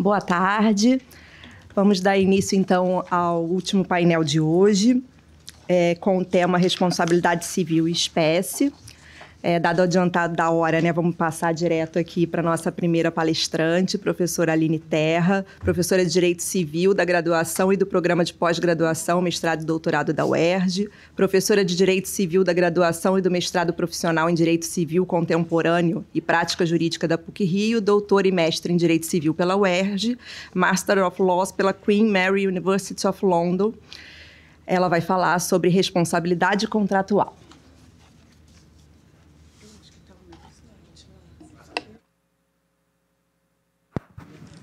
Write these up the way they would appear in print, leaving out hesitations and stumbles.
Boa tarde. Vamos dar início, então, ao último painel de hoje, com o tema Responsabilidade Civil e Espécie. Dado o adiantado da hora, né, vamos passar direto aqui para a nossa primeira palestrante, professora Aline Terra, professora de Direito Civil da graduação e do Programa de Pós-Graduação, Mestrado e Doutorado da UERJ, professora de Direito Civil da graduação e do Mestrado Profissional em Direito Civil Contemporâneo e Prática Jurídica da PUC-Rio, doutora e mestre em Direito Civil pela UERJ, Master of Laws pela Queen Mary University of London. Ela vai falar sobre responsabilidade contratual.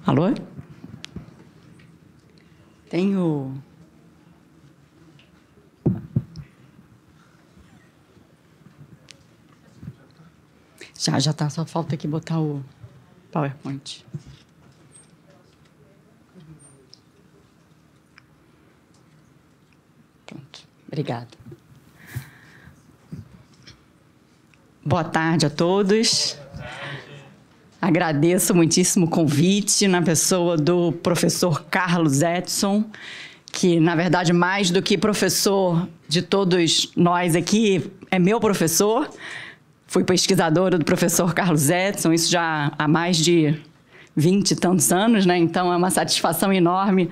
Alô? Tenho... Já tá, só falta aqui botar o PowerPoint. Pronto, obrigada. Boa tarde a todos. Agradeço muitíssimo o convite na pessoa do professor Carlos Edson, que, na verdade, mais do que professor de todos nós aqui, é meu professor. Fui pesquisadora do professor Carlos Edson, isso já há mais de 20 e tantos anos, né? Então, é uma satisfação enorme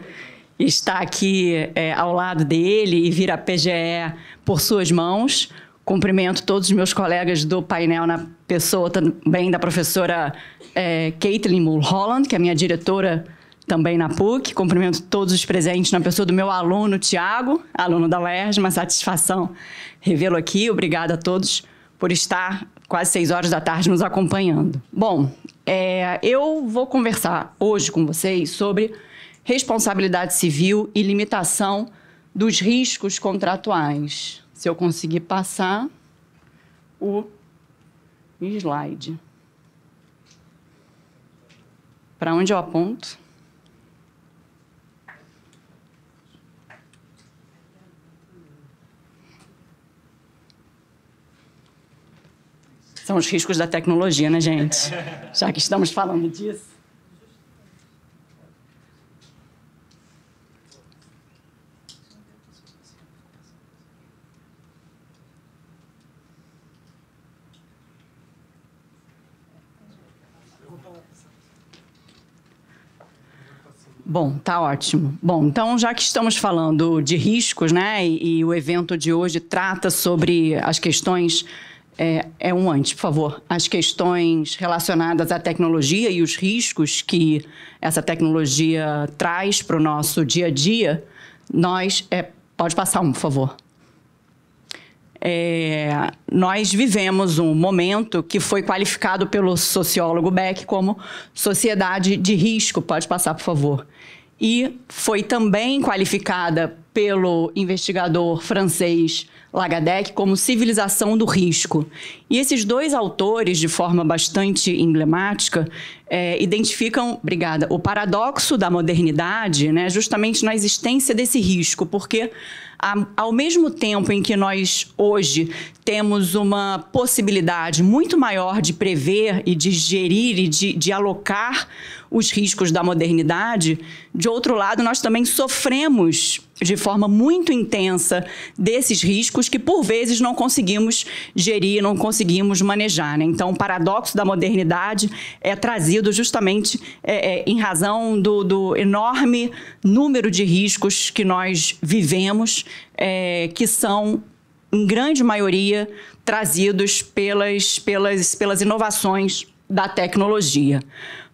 estar aqui ao lado dele e vir a PGE por suas mãos. Cumprimento todos os meus colegas do painel na pessoa também da professora Caitlin Mulholland, que é minha diretora também na PUC. Cumprimento todos os presentes na pessoa do meu aluno, Tiago, aluno da UERJ. Uma satisfação revê-lo aqui. Obrigada a todos por estar quase 18h nos acompanhando. Bom, eu vou conversar hoje com vocês sobre responsabilidade civil e limitação dos riscos contratuais. Se eu conseguir passar o slide. Para onde eu aponto? São os riscos da tecnologia, né, gente? Já que estamos falando disso. Bom, tá ótimo. Bom, então, já que estamos falando de riscos, né, e o evento de hoje trata sobre as questões... um antes, por favor. As questões relacionadas à tecnologia e os riscos que essa tecnologia traz para o nosso dia a dia, nós... pode passar um, por favor. Nós vivemos um momento que foi qualificado pelo sociólogo Beck como sociedade de risco. Pode passar, por favor. E foi também qualificada pelo investigador francês Lagadec como civilização do risco. E esses dois autores, de forma bastante emblemática, identificam, obrigada, o paradoxo da modernidade, né, justamente na existência desse risco, porque ao mesmo tempo em que nós hoje temos uma possibilidade muito maior de prever e de gerir e de alocar os riscos da modernidade, de outro lado, nós também sofremos de forma muito intensa desses riscos que, por vezes, não conseguimos gerir, não conseguimos manejar, né? Então, o paradoxo da modernidade é trazido justamente em razão do enorme número de riscos que nós vivemos, que são, em grande maioria, trazidos pelas inovações da tecnologia.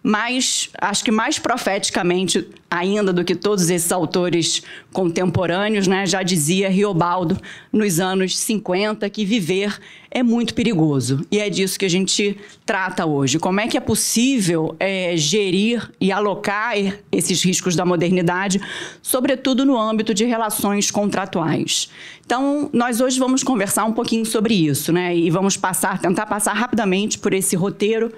Mas, acho que mais profeticamente ainda do que todos esses autores contemporâneos, né, já dizia Riobaldo nos anos 50 que viver é muito perigoso. E é disso que a gente trata hoje. Como é que é possível gerir e alocar esses riscos da modernidade, sobretudo no âmbito de relações contratuais? Então, nós hoje vamos conversar um pouquinho sobre isso, né? E vamos tentar passar rapidamente por esse roteiro.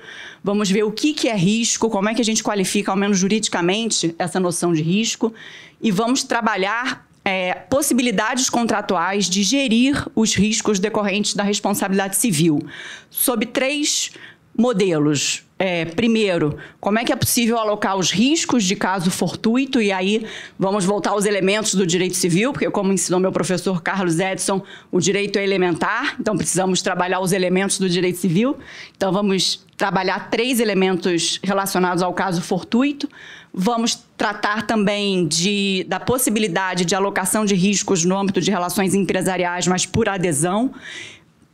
Vamos ver o que é risco, como é que a gente qualifica, ao menos juridicamente, essa noção de risco. E vamos trabalhar possibilidades contratuais de gerir os riscos decorrentes da responsabilidade civil, sob três modelos. primeiro, como é que é possível alocar os riscos de caso fortuito? E aí vamos voltar aos elementos do direito civil, porque como ensinou meu professor Carlos Edson, o direito é elementar, então precisamos trabalhar os elementos do direito civil. Então vamos trabalhar três elementos relacionados ao caso fortuito. Vamos tratar também da possibilidade de alocação de riscos no âmbito de relações empresariais, mas por adesão,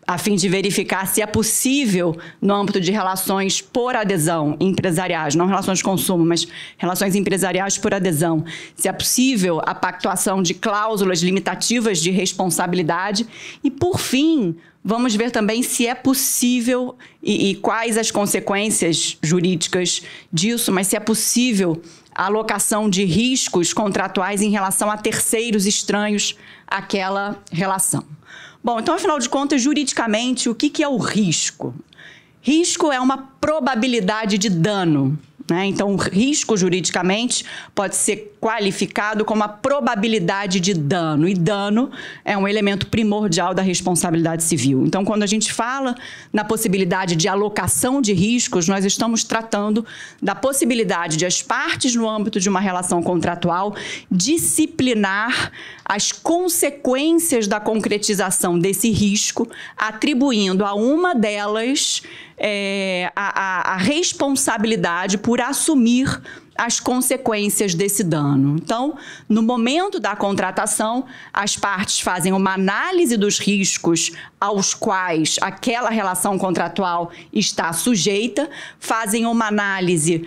a fim de verificar se é possível, no âmbito de relações por adesão empresariais, não relações de consumo, mas relações empresariais por adesão, se é possível a pactuação de cláusulas limitativas de responsabilidade. E, por fim, vamos ver também se é possível e quais as consequências jurídicas disso, mas se é possível a alocação de riscos contratuais em relação a terceiros estranhos àquela relação. Bom, então, afinal de contas, juridicamente, o que é o risco? Risco é uma probabilidade de dano, né? Então, o risco, juridicamente, pode ser qualificado como a probabilidade de dano. E dano é um elemento primordial da responsabilidade civil. Então, quando a gente fala na possibilidade de alocação de riscos, nós estamos tratando da possibilidade de as partes, no âmbito de uma relação contratual, disciplinar as consequências da concretização desse risco, atribuindo a uma delas a responsabilidade por assumir as consequências desse dano. Então, no momento da contratação, as partes fazem uma análise dos riscos aos quais aquela relação contratual está sujeita, fazem uma análise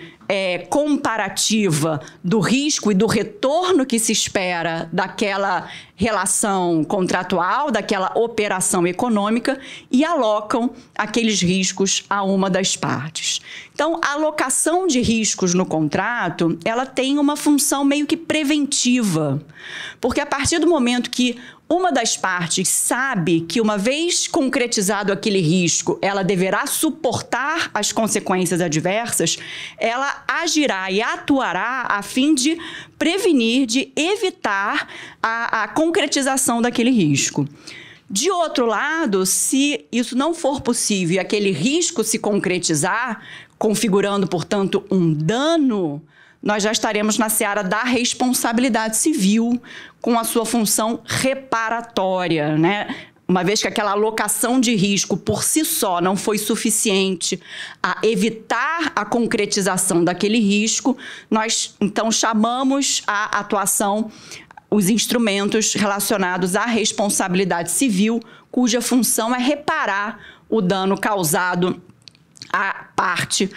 comparativa do risco e do retorno que se espera daquela relação contratual, daquela operação econômica, e alocam aqueles riscos a uma das partes. Então, a alocação de riscos no contrato, ela tem uma função meio que preventiva, porque a partir do momento que uma das partes sabe que, uma vez concretizado aquele risco, ela deverá suportar as consequências adversas, ela agirá e atuará a fim de prevenir, de evitar a concretização daquele risco. De outro lado, se isso não for possível e aquele risco se concretizar, configurando, portanto, um dano, nós já estaremos na seara da responsabilidade civil, com a sua função reparatória, né? Uma vez que aquela alocação de risco por si só não foi suficiente a evitar a concretização daquele risco, nós então chamamos à atuação os instrumentos relacionados à responsabilidade civil, cuja função é reparar o dano causado à parte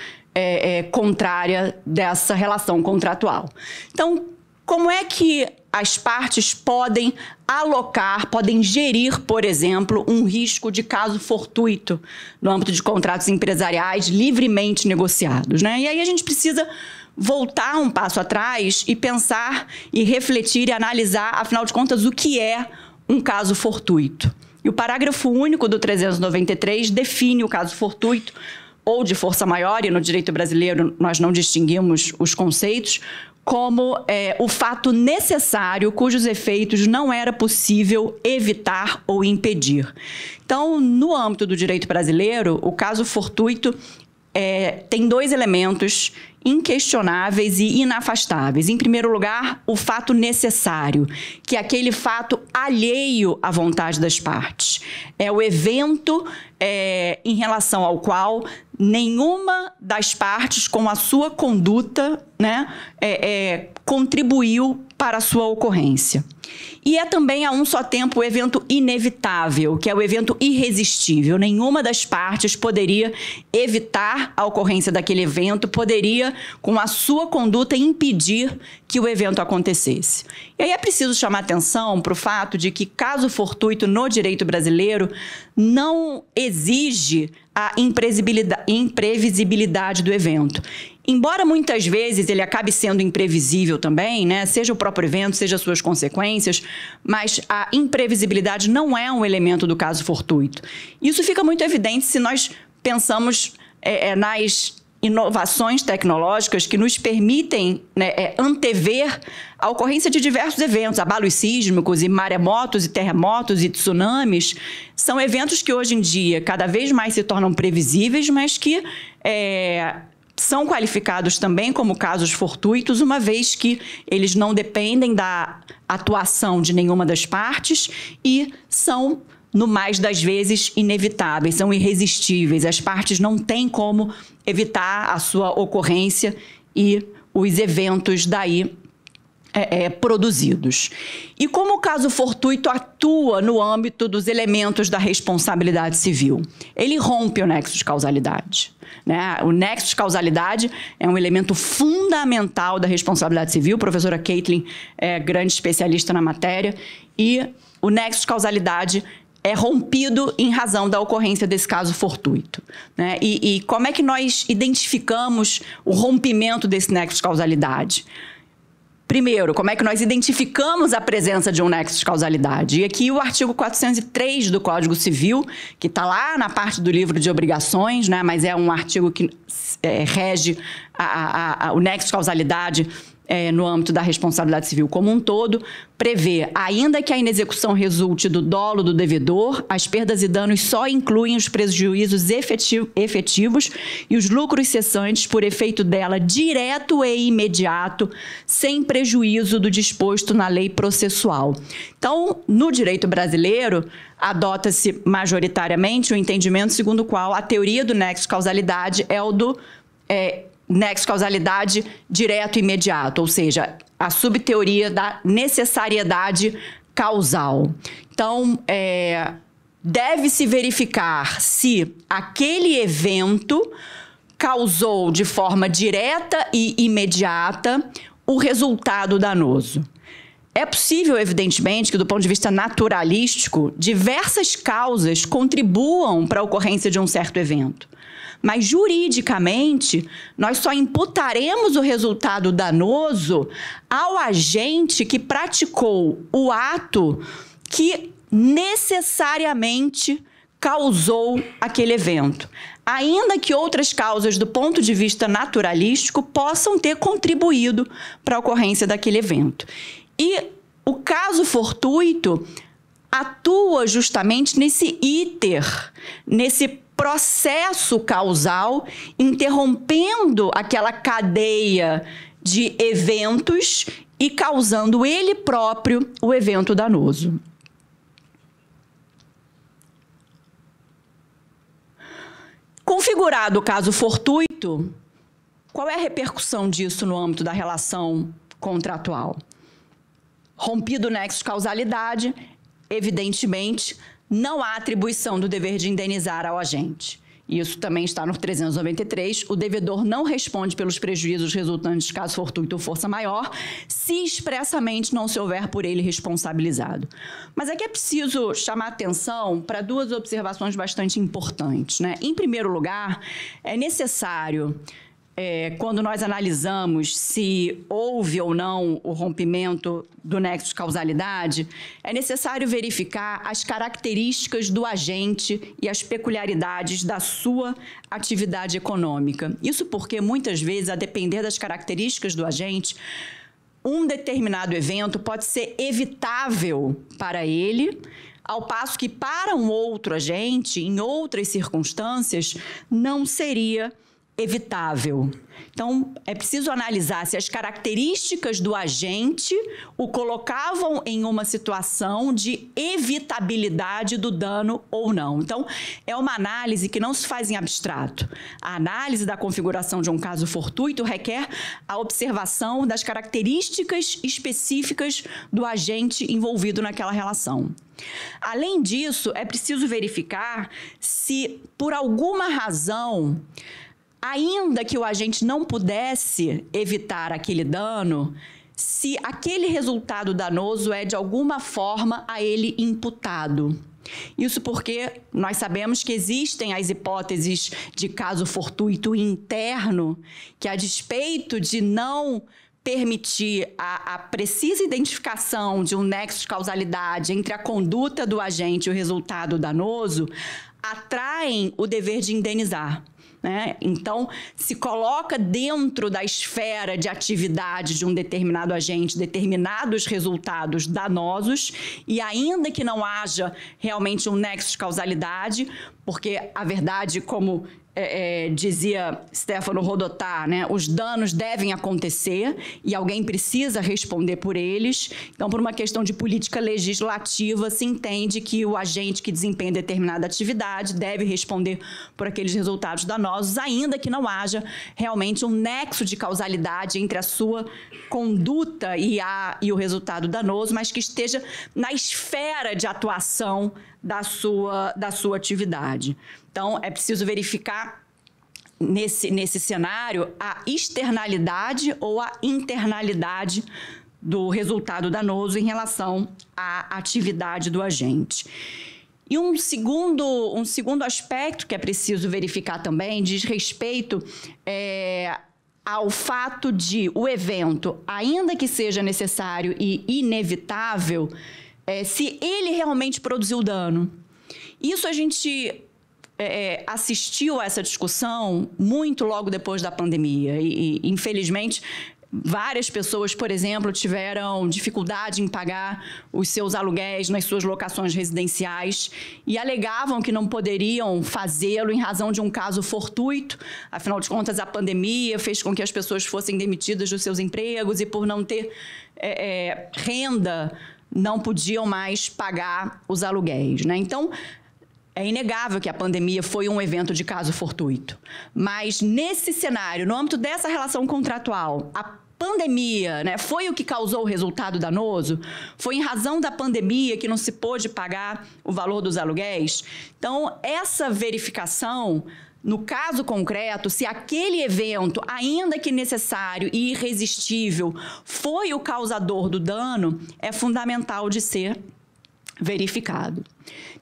contrária dessa relação contratual. Então, como é que as partes podem alocar, podem gerir, por exemplo, um risco de caso fortuito no âmbito de contratos empresariais livremente negociados, né? E aí a gente precisa voltar um passo atrás e pensar e refletir e analisar, afinal de contas, o que é um caso fortuito. E o parágrafo único do 393 define o caso fortuito ou de força maior, e no direito brasileiro nós não distinguimos os conceitos, como o fato necessário cujos efeitos não era possível evitar ou impedir. Então, no âmbito do direito brasileiro, o caso fortuito tem dois elementos inquestionáveis e inafastáveis. Em primeiro lugar, o fato necessário, que é aquele fato alheio à vontade das partes. É o evento em relação ao qual nenhuma das partes, com a sua conduta, né, contribuiu para a sua ocorrência. E é também, a um só tempo, o evento inevitável, que é o evento irresistível. Nenhuma das partes poderia evitar a ocorrência daquele evento, poderia, com a sua conduta, impedir que o evento acontecesse. E aí é preciso chamar atenção para o fato de que caso fortuito no direito brasileiro não exige a imprevisibilidade do evento. Embora muitas vezes ele acabe sendo imprevisível também, né? Seja o próprio evento, seja suas consequências, mas a imprevisibilidade não é um elemento do caso fortuito. Isso fica muito evidente se nós pensamos nas inovações tecnológicas que nos permitem, né, antever a ocorrência de diversos eventos. Abalos sísmicos e maremotos e terremotos e tsunamis são eventos que hoje em dia cada vez mais se tornam previsíveis, mas que são qualificados também como casos fortuitos, uma vez que eles não dependem da atuação de nenhuma das partes e são, no mais das vezes, inevitáveis, são irresistíveis. As partes não têm como evitar a sua ocorrência e os eventos daí produzidos. E como o caso fortuito atua no âmbito dos elementos da responsabilidade civil? Ele rompe o nexo de causalidade, né? O nexo de causalidade é um elemento fundamental da responsabilidade civil. A professora Caitlin é grande especialista na matéria, e o nexo de causalidade é rompido em razão da ocorrência desse caso fortuito, né? E como é que nós identificamos o rompimento desse nexo de causalidade? Primeiro, como é que nós identificamos a presença de um nexo de causalidade? E aqui o artigo 403 do Código Civil, que está lá na parte do livro de obrigações, né? Mas é um artigo que rege o nexo de causalidade no âmbito da responsabilidade civil como um todo, prevê, ainda que a inexecução resulte do dolo do devedor, as perdas e danos só incluem os prejuízos efetivos e os lucros cessantes por efeito dela direto e imediato, sem prejuízo do disposto na lei processual. Então, no direito brasileiro, adota-se majoritariamente o entendimento segundo o qual a teoria do nexo de causalidade é o do nexo causalidade direto e imediato, ou seja, a subteoria da necessariedade causal. Então, deve-se verificar se aquele evento causou de forma direta e imediata o resultado danoso. É possível, evidentemente, que do ponto de vista naturalístico, diversas causas contribuam para a ocorrência de um certo evento. Mas, juridicamente, nós só imputaremos o resultado danoso ao agente que praticou o ato que necessariamente causou aquele evento, ainda que outras causas, do ponto de vista naturalístico, possam ter contribuído para a ocorrência daquele evento. E o caso fortuito atua justamente nesse iter, nesse processo causal, interrompendo aquela cadeia de eventos e causando ele próprio o evento danoso. Configurado o caso fortuito, qual é a repercussão disso no âmbito da relação contratual? Rompido o nexo de causalidade, evidentemente, não há atribuição do dever de indenizar ao agente. Isso também está no 393. O devedor não responde pelos prejuízos resultantes de caso fortuito ou força maior, se expressamente não se houver por ele responsabilizado. Mas aqui é preciso chamar atenção para duas observações bastante importantes, né? Em primeiro lugar, é necessário, quando nós analisamos se houve ou não o rompimento do nexo de causalidade, é necessário verificar as características do agente e as peculiaridades da sua atividade econômica. Isso porque, muitas vezes, a depender das características do agente, um determinado evento pode ser evitável para ele, ao passo que, para um outro agente, em outras circunstâncias, não seria evitável. Então, é preciso analisar se as características do agente o colocavam em uma situação de evitabilidade do dano ou não. Então, é uma análise que não se faz em abstrato. A análise da configuração de um caso fortuito requer a observação das características específicas do agente envolvido naquela relação. Além disso, é preciso verificar se, por alguma razão, ainda que o agente não pudesse evitar aquele dano, se aquele resultado danoso é de alguma forma a ele imputado. Isso porque nós sabemos que existem as hipóteses de caso fortuito interno, que a despeito de não permitir a precisa identificação de um nexo de causalidade entre a conduta do agente e o resultado danoso, atraem o dever de indenizar, né? Então, se coloca dentro da esfera de atividade de um determinado agente determinados resultados danosos, e ainda que não haja realmente um nexo de causalidade, porque a verdade, como dizia Stefano Rodotá, né, os danos devem acontecer e alguém precisa responder por eles. Então, por uma questão de política legislativa, se entende que o agente que desempenha determinada atividade deve responder por aqueles resultados danosos, ainda que não haja realmente um nexo de causalidade entre a sua conduta e o resultado danoso, mas que esteja na esfera de atuação da sua atividade. Então, é preciso verificar, nesse cenário, a externalidade ou a internalidade do resultado danoso em relação à atividade do agente. E um segundo aspecto que é preciso verificar também diz respeito ao fato de o evento, ainda que seja necessário e inevitável, se ele realmente produziu dano. Isso a gente assistiu a essa discussão muito logo depois da pandemia e infelizmente, várias pessoas, por exemplo, tiveram dificuldade em pagar os seus aluguéis nas suas locações residenciais e alegavam que não poderiam fazê-lo em razão de um caso fortuito. Afinal de contas, a pandemia fez com que as pessoas fossem demitidas dos seus empregos e por não ter renda, não podiam mais pagar os aluguéis, né? Então, é inegável que a pandemia foi um evento de caso fortuito. Mas, nesse cenário, no âmbito dessa relação contratual, a pandemia, né, foi o que causou o resultado danoso? Foi em razão da pandemia que não se pôde pagar o valor dos aluguéis? Então, essa verificação, no caso concreto, se aquele evento, ainda que necessário e irresistível, foi o causador do dano, é fundamental de ser verificado.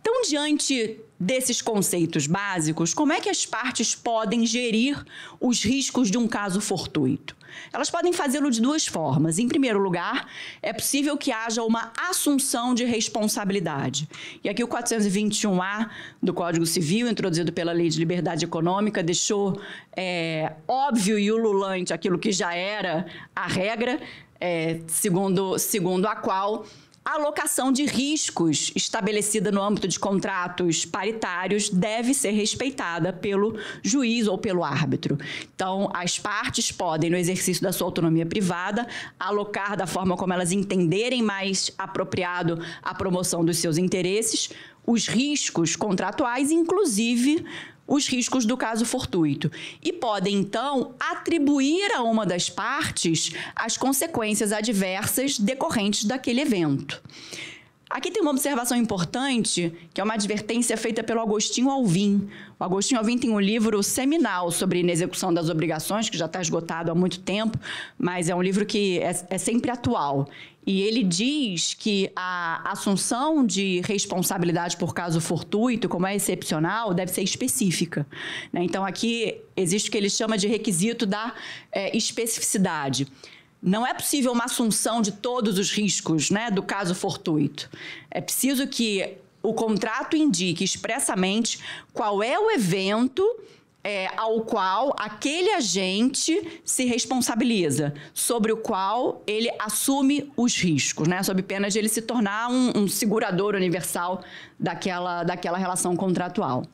Então, diante desses conceitos básicos, como é que as partes podem gerir os riscos de um caso fortuito? Elas podem fazê-lo de duas formas. Em primeiro lugar, é possível que haja uma assunção de responsabilidade. E aqui o 421-A do Código Civil, introduzido pela Lei de Liberdade Econômica, deixou óbvio e ululante aquilo que já era a regra, segundo a qual a alocação de riscos estabelecida no âmbito de contratos paritários deve ser respeitada pelo juiz ou pelo árbitro. Então, as partes podem, no exercício da sua autonomia privada, alocar da forma como elas entenderem mais apropriado a promoção dos seus interesses, os riscos contratuais, inclusive os riscos do caso fortuito, e podem, então, atribuir a uma das partes as consequências adversas decorrentes daquele evento. Aqui tem uma observação importante, que é uma advertência feita pelo Agostinho Alvim. O Agostinho Alvim tem um livro seminal sobre inexecução das obrigações, que já está esgotado há muito tempo, mas é um livro que é sempre atual. E ele diz que a assunção de responsabilidade por caso fortuito, como é excepcional, deve ser específica, né? Então, aqui existe o que ele chama de requisito da especificidade. Não é possível uma assunção de todos os riscos, né, do caso fortuito. É preciso que o contrato indique expressamente qual é o evento ao qual aquele agente se responsabiliza, sobre o qual ele assume os riscos, né, sob pena de ele se tornar um segurador universal daquela relação contratual.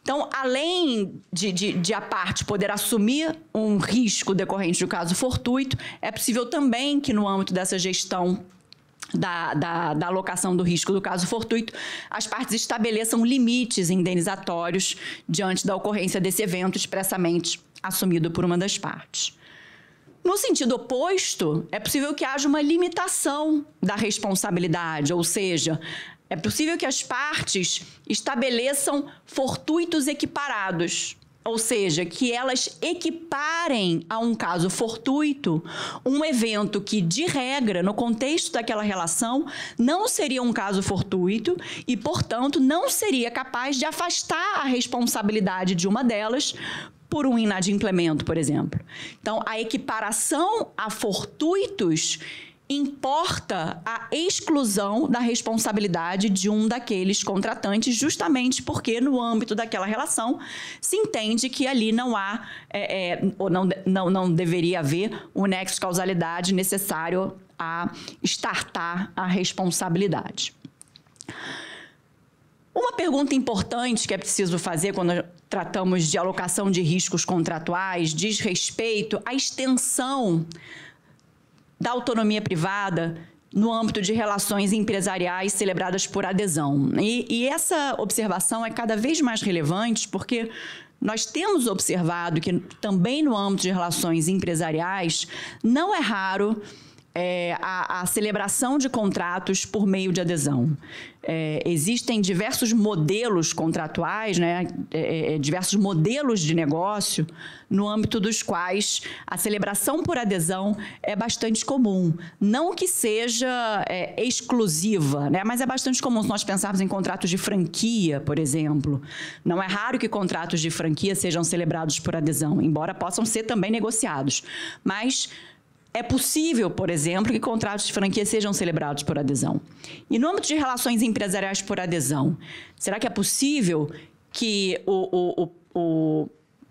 Então, além de a parte poder assumir um risco decorrente do caso fortuito, é possível também que, no âmbito dessa gestão da alocação do risco do caso fortuito, as partes estabeleçam limites indenizatórios diante da ocorrência desse evento expressamente assumido por uma das partes. No sentido oposto, é possível que haja uma limitação da responsabilidade, ou seja, é possível que as partes estabeleçam fortuitos equiparados, ou seja, que elas equiparem a um caso fortuito um evento que, de regra, no contexto daquela relação, não seria um caso fortuito e, portanto, não seria capaz de afastar a responsabilidade de uma delas por um inadimplemento, por exemplo. Então, a equiparação a fortuitos importa a exclusão da responsabilidade de um daqueles contratantes, justamente porque, no âmbito daquela relação, se entende que ali não há, ou não deveria haver, o nexo de causalidade necessário a startar a responsabilidade. Uma pergunta importante que é preciso fazer quando tratamos de alocação de riscos contratuais diz respeito à extensão da autonomia privada no âmbito de relações empresariais celebradas por adesão. E essa observação é cada vez mais relevante porque nós temos observado que também no âmbito de relações empresariais não é raro a celebração de contratos por meio de adesão. Existem diversos modelos contratuais, né, diversos modelos de negócio, no âmbito dos quais a celebração por adesão é bastante comum. Não que seja exclusiva, né, mas é bastante comum se nós pensarmos em contratos de franquia, por exemplo. Não é raro que contratos de franquia sejam celebrados por adesão, embora possam ser também negociados. Mas é possível, por exemplo, que contratos de franquia sejam celebrados por adesão. E no âmbito de relações empresariais por adesão, será que é possível que o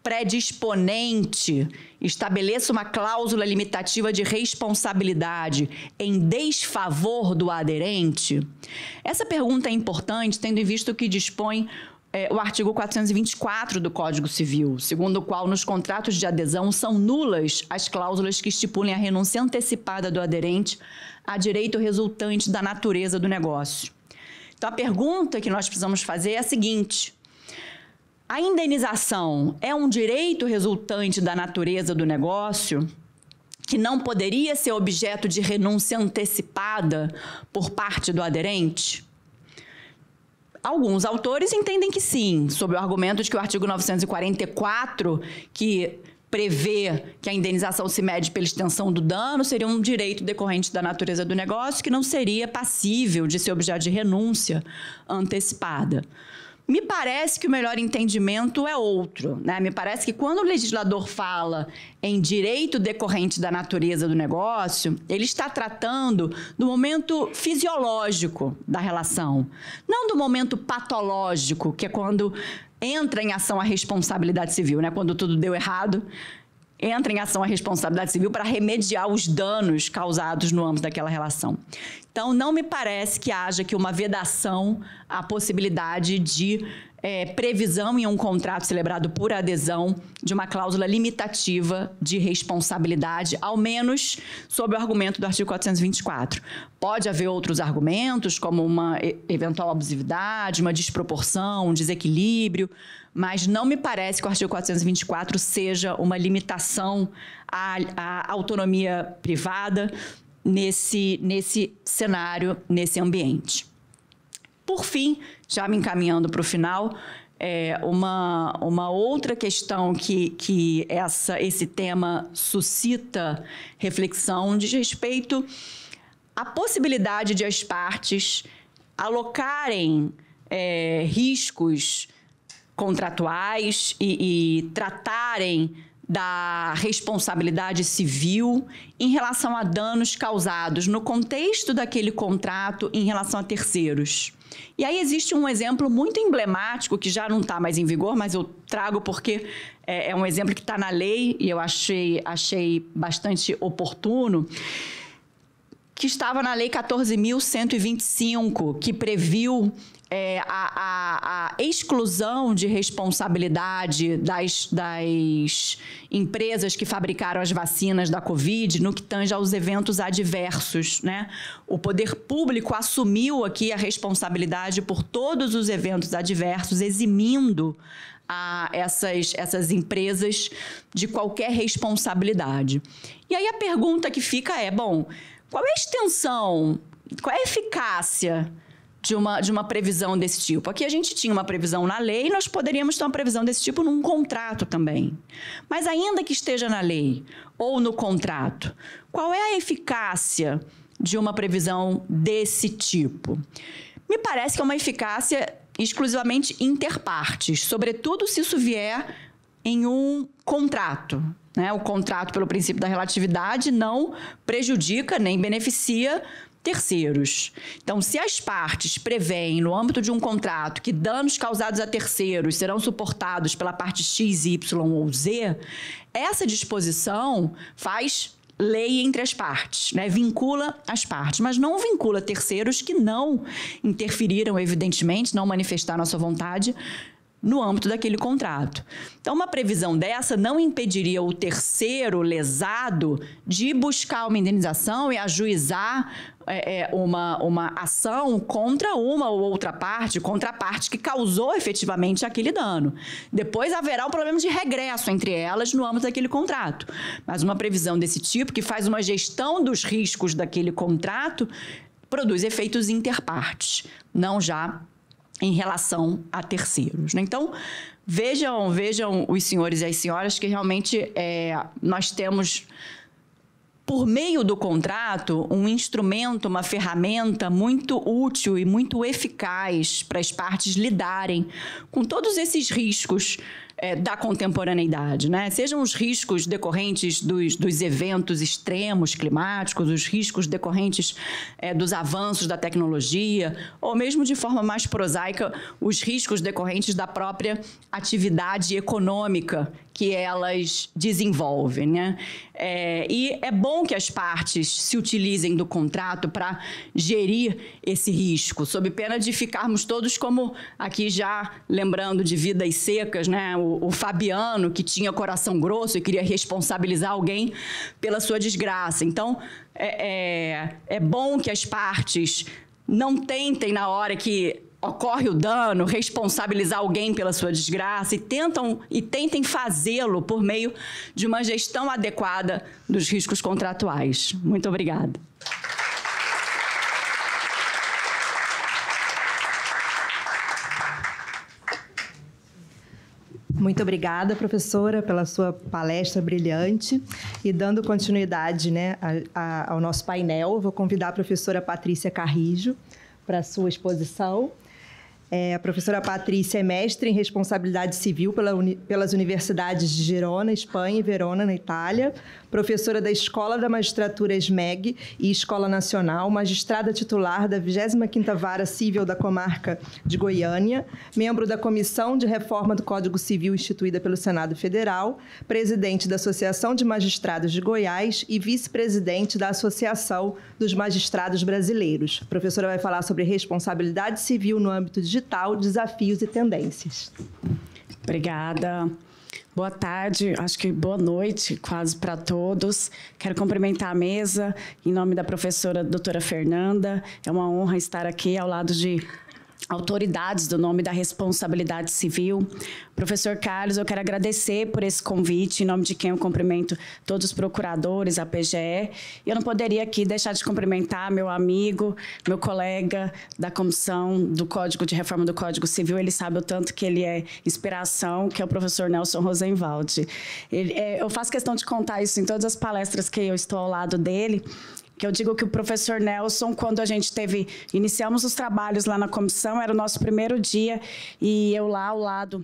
predisponente estabeleça uma cláusula limitativa de responsabilidade em desfavor do aderente? Essa pergunta é importante, tendo em vista que dispõe o artigo 424 do Código Civil, segundo o qual nos contratos de adesão são nulas as cláusulas que estipulem a renúncia antecipada do aderente a direito resultante da natureza do negócio. Então, a pergunta que nós precisamos fazer é a seguinte: a indenização é um direito resultante da natureza do negócio que não poderia ser objeto de renúncia antecipada por parte do aderente? Alguns autores entendem que sim, sob o argumento de que o artigo 944, que prevê que a indenização se mede pela extensão do dano, seria um direito decorrente da natureza do negócio que não seria passível de ser objeto de renúncia antecipada. Me parece que o melhor entendimento é outro, né? Me parece que quando o legislador fala em direito decorrente da natureza do negócio, ele está tratando do momento fisiológico da relação, não do momento patológico, que é quando entra em ação a responsabilidade civil, né? Quando tudo deu errado, entra em ação a responsabilidade civil para remediar os danos causados no âmbito daquela relação. Então, não me parece que haja aqui uma vedação à possibilidade de previsão em um contrato celebrado por adesão de uma cláusula limitativa de responsabilidade, ao menos sob o argumento do artigo 424. Pode haver outros argumentos, como uma eventual abusividade, uma desproporção, um desequilíbrio, mas não me parece que o artigo 424 seja uma limitação à autonomia privada nesse cenário, nesse ambiente. Por fim, já me encaminhando para o final, uma outra questão que esse tema suscita reflexão diz respeito à possibilidade de as partes alocarem riscos contratuais e tratarem da responsabilidade civil em relação a danos causados no contexto daquele contrato em relação a terceiros. E aí existe um exemplo muito emblemático que já não está mais em vigor, mas eu trago porque é um exemplo que está na lei e eu achei bastante oportuno, que estava na Lei 14.125, que previu a exclusão de responsabilidade das empresas que fabricaram as vacinas da Covid no que tange aos eventos adversos, né? O poder público assumiu aqui a responsabilidade por todos os eventos adversos, eximindo a essas empresas de qualquer responsabilidade. E aí a pergunta que fica é, bom, qual é a extensão, qual é a eficácia de uma previsão desse tipo? Aqui a gente tinha uma previsão na lei, nós poderíamos ter uma previsão desse tipo num contrato também. Mas ainda que esteja na lei ou no contrato, qual é a eficácia de uma previsão desse tipo? Me parece que é uma eficácia exclusivamente interpartes, sobretudo se isso vier em um contrato. Né? O contrato, pelo princípio da relatividade, não prejudica nem beneficia terceiros. Então, se as partes preveem, no âmbito de um contrato, que danos causados a terceiros serão suportados pela parte X, Y ou Z, essa disposição faz lei entre as partes, né? Vincula as partes, mas não vincula terceiros que não interferiram, evidentemente, não manifestaram a sua vontade no âmbito daquele contrato. Então, uma previsão dessa não impediria o terceiro lesado de buscar uma indenização e ajuizar uma ação contra uma ou outra parte, contra a parte que causou efetivamente aquele dano. Depois haverá um problema de regresso entre elas no âmbito daquele contrato. Mas uma previsão desse tipo, que faz uma gestão dos riscos daquele contrato, produz efeitos interpartes, não já em relação a terceiros. Então, vejam os senhores e as senhoras que realmente nós temos, por meio do contrato, um instrumento, uma ferramenta muito útil e muito eficaz para as partes lidarem com todos esses riscos da contemporaneidade, né? Sejam os riscos decorrentes dos eventos extremos climáticos, os riscos decorrentes dos avanços da tecnologia, ou mesmo de forma mais prosaica, os riscos decorrentes da própria atividade econômica que elas desenvolvem, né? E é bom que as partes se utilizem do contrato para gerir esse risco, sob pena de ficarmos todos como, aqui já lembrando de vidas secas, né? O Fabiano, que tinha coração grosso e queria responsabilizar alguém pela sua desgraça. Então, é bom que as partes não tentem, na hora que ocorre o dano, responsabilizar alguém pela sua desgraça e tentem fazê-lo por meio de uma gestão adequada dos riscos contratuais. Muito obrigada. Muito obrigada, professora, pela sua palestra brilhante. E dando continuidade, né, ao nosso painel, vou convidar a professora Patrícia Carrijo para a sua exposição. A professora Patrícia é mestre em Responsabilidade Civil pelas universidades de Gerona, Espanha, e Verona, na Itália, professora da Escola da Magistratura ESMEG e Escola Nacional, magistrada titular da 25ª Vara Civil da Comarca de Goiânia, membro da Comissão de Reforma do Código Civil instituída pelo Senado Federal, presidente da Associação de Magistrados de Goiás e vice-presidente da Associação dos Magistrados Brasileiros. A professora vai falar sobre responsabilidade civil no âmbito digital, desafios e tendências. Obrigada. Boa tarde, acho que boa noite quase para todos. Quero cumprimentar a mesa em nome da professora doutora Fernanda. É uma honra estar aqui ao lado de autoridades do nome da responsabilidade civil. Professor Carlos, eu quero agradecer por esse convite, em nome de quem eu cumprimento todos os procuradores, a PGE. Eu não poderia aqui deixar de cumprimentar meu amigo, meu colega da Comissão do Código de Reforma do Código Civil. Ele sabe o tanto que ele é inspiração, que é o professor Nelson Rosenwald. Eu faço questão de contar isso em todas as palestras que eu estou ao lado dele, que eu digo que o professor Nelson, quando a gente iniciamos os trabalhos lá na comissão, era o nosso primeiro dia, e eu lá ao lado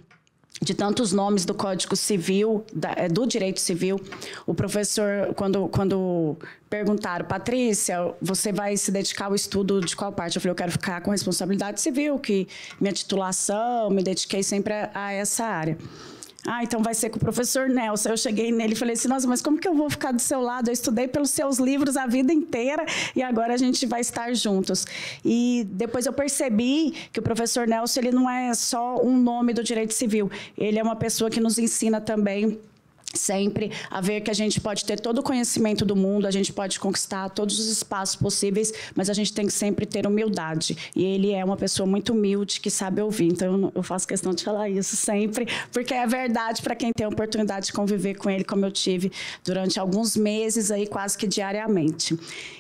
de tantos nomes do Código Civil, do Direito Civil, o professor, quando perguntaram, Patrícia, você vai se dedicar ao estudo de qual parte? Eu falei, eu quero ficar com responsabilidade civil, que minha titulação, me dediquei sempre a essa área. Ah, então vai ser com o professor Nelson. Eu cheguei nele e falei assim, nossa, mas como que eu vou ficar do seu lado? Eu estudei pelos seus livros a vida inteira e agora a gente vai estar juntos. E depois eu percebi que o professor Nelson, ele não é só um nome do direito civil, ele é uma pessoa que nos ensina também sempre a ver que a gente pode ter todo o conhecimento do mundo, a gente pode conquistar todos os espaços possíveis, mas a gente tem que sempre ter humildade. E ele é uma pessoa muito humilde, que sabe ouvir. Então, eu faço questão de falar isso sempre, porque é verdade para quem tem a oportunidade de conviver com ele, como eu tive durante alguns meses, aí quase que diariamente.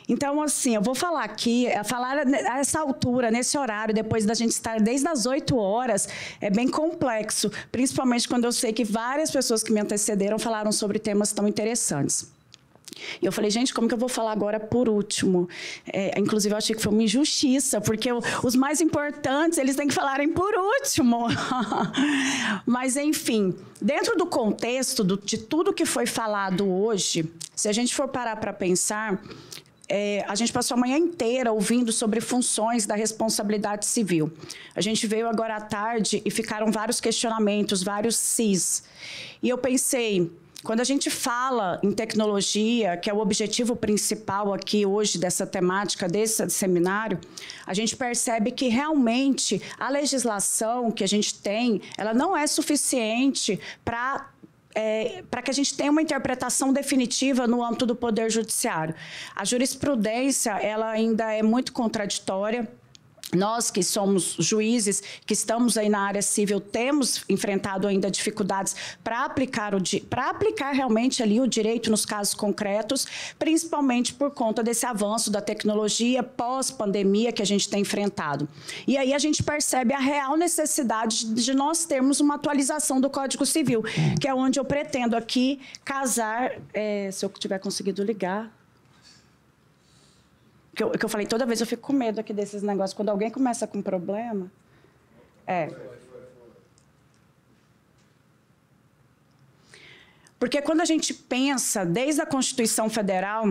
Então, assim, eu vou falar aqui, falar a essa altura, nesse horário, depois da gente estar desde as 8 horas, é bem complexo, principalmente quando eu sei que várias pessoas que me antecederam falaram sobre temas tão interessantes. E eu falei, gente, como que eu vou falar agora por último? Inclusive, eu achei que foi uma injustiça, porque os mais importantes, eles têm que falarem por último. Mas, enfim, dentro do contexto de tudo que foi falado hoje, se a gente for parar para pensar, a gente passou a manhã inteira ouvindo sobre funções da responsabilidade civil. A gente veio agora à tarde e ficaram vários questionamentos, vários sís. E eu pensei, Quando a gente fala em tecnologia, que é o objetivo principal aqui hoje dessa temática, desse seminário, a gente percebe que realmente a legislação que a gente tem, ela não é suficiente para que a gente tenha uma interpretação definitiva no âmbito do Poder Judiciário. A jurisprudência, ela ainda é muito contraditória. Nós que somos juízes, que estamos aí na área civil, temos enfrentado ainda dificuldades para aplicar realmente ali o direito nos casos concretos, principalmente por conta desse avanço da tecnologia pós-pandemia que a gente tem enfrentado. E aí a gente percebe a real necessidade de nós termos uma atualização do Código Civil, que é onde eu pretendo aqui casar, se eu tiver conseguido ligar... Que eu falei, toda vez eu fico com medo aqui desses negócios. Quando alguém começa com problema... Porque quando a gente pensa, desde a Constituição Federal...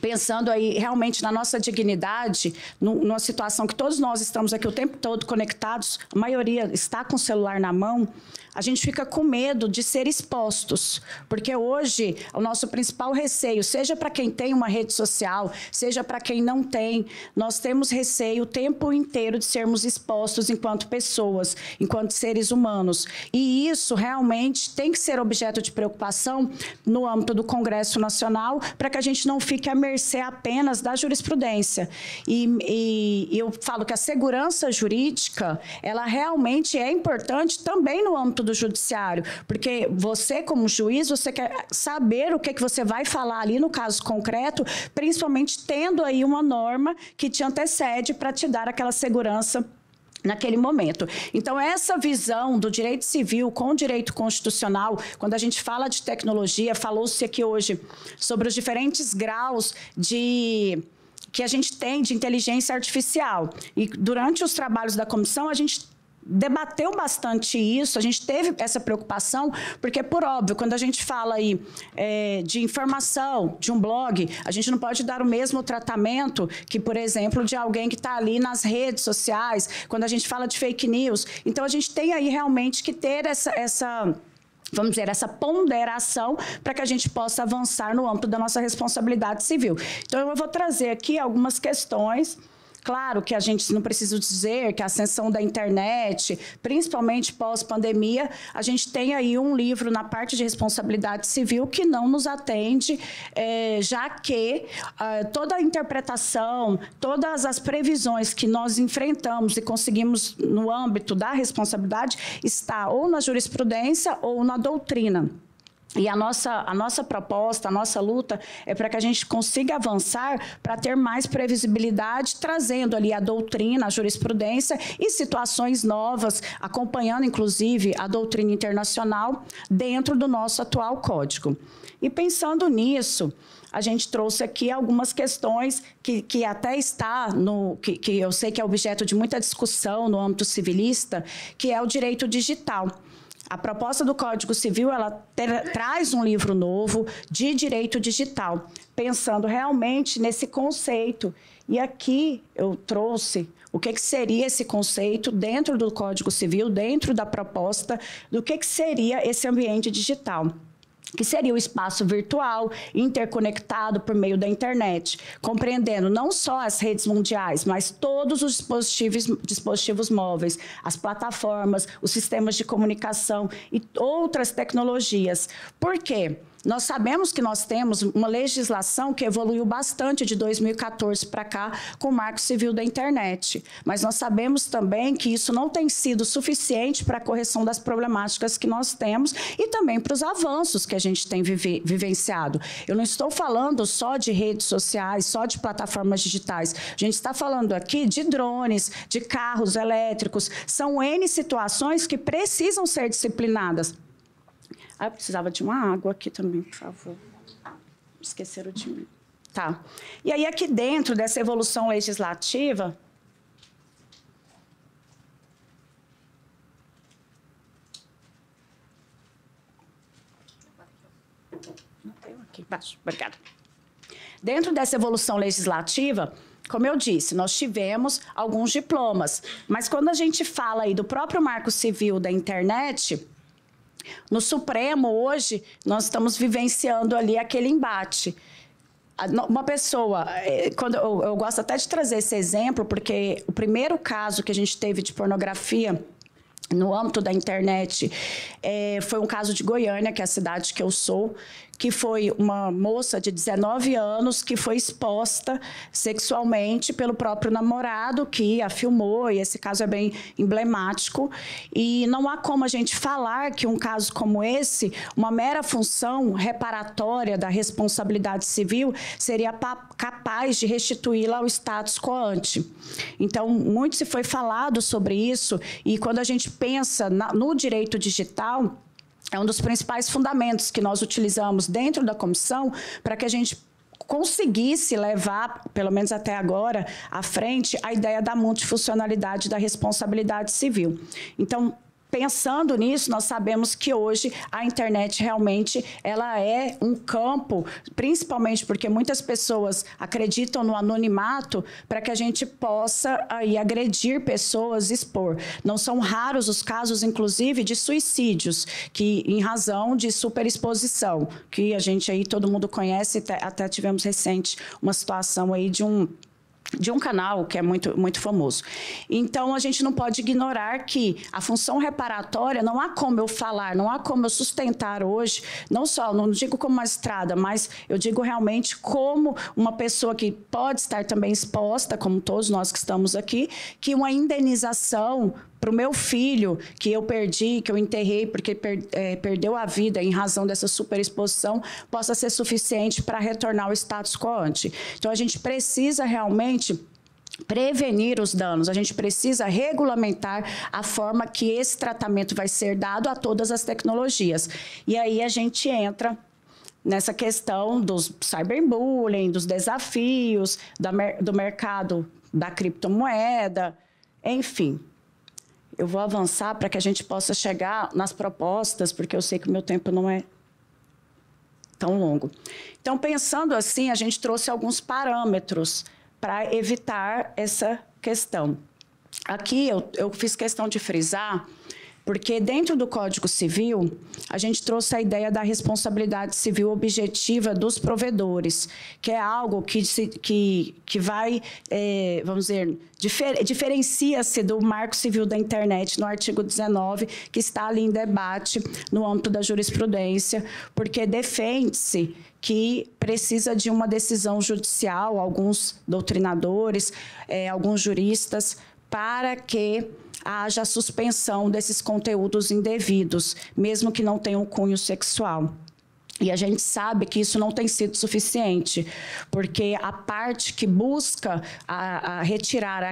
Pensando aí realmente na nossa dignidade, numa situação que todos nós estamos aqui o tempo todo conectados, a maioria está com o celular na mão, a gente fica com medo de ser expostos. Porque hoje o nosso principal receio, seja para quem tem uma rede social, seja para quem não tem, nós temos receio o tempo inteiro de sermos expostos enquanto pessoas, enquanto seres humanos. E isso realmente tem que ser objeto de preocupação no âmbito do Congresso Nacional, para que a gente não fique à mercê apenas da jurisprudência. E eu falo que a segurança jurídica, ela realmente é importante também no âmbito do judiciário, porque você, como juiz, você quer saber o que que você vai falar ali no caso concreto, principalmente tendo aí uma norma que te antecede para te dar aquela segurança naquele momento. Então, essa visão do direito civil com o direito constitucional, quando a gente fala de tecnologia, falou-se aqui hoje sobre os diferentes graus de... que a gente tem de inteligência artificial. E durante os trabalhos da comissão, a gente debateu bastante isso, a gente teve essa preocupação, porque, por óbvio, quando a gente fala aí de informação, de um blog, a gente não pode dar o mesmo tratamento que, por exemplo, de alguém que está ali nas redes sociais, quando a gente fala de fake news. Então, a gente tem aí realmente que ter vamos dizer, essa ponderação para que a gente possa avançar no âmbito da nossa responsabilidade civil. Então, eu vou trazer aqui algumas questões. Claro que a gente não precisa dizer que a ascensão da internet, principalmente pós-pandemia, a gente tem aí um livro na parte de responsabilidade civil que não nos atende, já que toda a interpretação, todas as previsões que nós enfrentamos e conseguimos no âmbito da responsabilidade está ou na jurisprudência ou na doutrina. E a nossa proposta, a nossa luta é para que a gente consiga avançar para ter mais previsibilidade, trazendo ali a doutrina, a jurisprudência e situações novas, acompanhando, inclusive, a doutrina internacional dentro do nosso atual código. E pensando nisso, a gente trouxe aqui algumas questões que até está no... que eu sei que é objeto de muita discussão no âmbito civilista, que é o direito digital. A proposta do Código Civil, ela traz um livro novo de direito digital, pensando realmente nesse conceito. E aqui eu trouxe o que seria esse conceito dentro do Código Civil, dentro da proposta do que seria esse ambiente digital, que seria o espaço virtual interconectado por meio da internet, compreendendo não só as redes mundiais, mas todos os dispositivos móveis, as plataformas, os sistemas de comunicação e outras tecnologias. Por quê? Nós sabemos que nós temos uma legislação que evoluiu bastante de 2014 para cá com o Marco Civil da Internet, mas nós sabemos também que isso não tem sido suficiente para a correção das problemáticas que nós temos e também para os avanços que a gente tem vivenciado. Eu não estou falando só de redes sociais, só de plataformas digitais. A gente está falando aqui de drones, de carros elétricos. São N situações que precisam ser disciplinadas. Ah, eu precisava de uma água aqui também, por favor. Esqueceram de mim. Tá. E aí, aqui dentro dessa evolução legislativa... Não tenho aqui embaixo. Obrigada. Dentro dessa evolução legislativa... Como eu disse, nós tivemos alguns diplomas, mas quando a gente fala aí do próprio Marco Civil da Internet, No Supremo, hoje, nós estamos vivenciando ali aquele embate. Uma pessoa, quando eu gosto até de trazer esse exemplo, porque o primeiro caso que a gente teve de pornografia no âmbito da internet foi um caso de Goiânia, que é a cidade que eu sou, que foi uma moça de 19 anos que foi exposta sexualmente pelo próprio namorado, que a filmou, e esse caso é bem emblemático. E não há como a gente falar que um caso como esse, uma mera função reparatória da responsabilidade civil, seria capaz de restituí-la ao status quo ante. Então, muito se foi falado sobre isso, e quando a gente pensa no direito digital, é um dos principais fundamentos que nós utilizamos dentro da comissão para que a gente conseguisse levar, pelo menos até agora, à frente a ideia da multifuncionalidade da responsabilidade civil. Então, pensando nisso, nós sabemos que hoje a internet realmente ela é um campo, principalmente porque muitas pessoas acreditam no anonimato para que a gente possa aí agredir pessoas, expor. Não são raros os casos, inclusive, de suicídios, que em razão de superexposição, que a gente aí todo mundo conhece, até tivemos recente uma situação aí de um canal que é muito famoso. Então, a gente não pode ignorar que a função reparatória, não há como eu falar, não há como eu sustentar hoje, não só, não digo como magistrada, mas eu digo realmente como uma pessoa que pode estar também exposta, como todos nós que estamos aqui, que uma indenização para o meu filho, que eu perdi, que eu enterrei porque perdeu a vida em razão dessa superexposição, possa ser suficiente para retornar ao status quo ante. Então, a gente precisa realmente prevenir os danos, a gente precisa regulamentar a forma que esse tratamento vai ser dado a todas as tecnologias. E aí a gente entra nessa questão dos cyberbullying, dos desafios, do mercado da criptomoeda, enfim. Eu vou avançar para que a gente possa chegar nas propostas, porque eu sei que o meu tempo não é tão longo. Então, pensando assim, a gente trouxe alguns parâmetros para evitar essa questão. Aqui eu fiz questão de frisar, porque dentro do Código Civil, a gente trouxe a ideia da responsabilidade civil objetiva dos provedores, que é algo que vai, vamos dizer, diferencia-se do Marco Civil da Internet, no artigo 19, que está ali em debate no âmbito da jurisprudência, porque defende-se que precisa de uma decisão judicial, alguns doutrinadores, alguns juristas, para que haja suspensão desses conteúdos indevidos, mesmo que não tenham cunho sexual. E a gente sabe que isso não tem sido suficiente, porque a parte que busca a retirar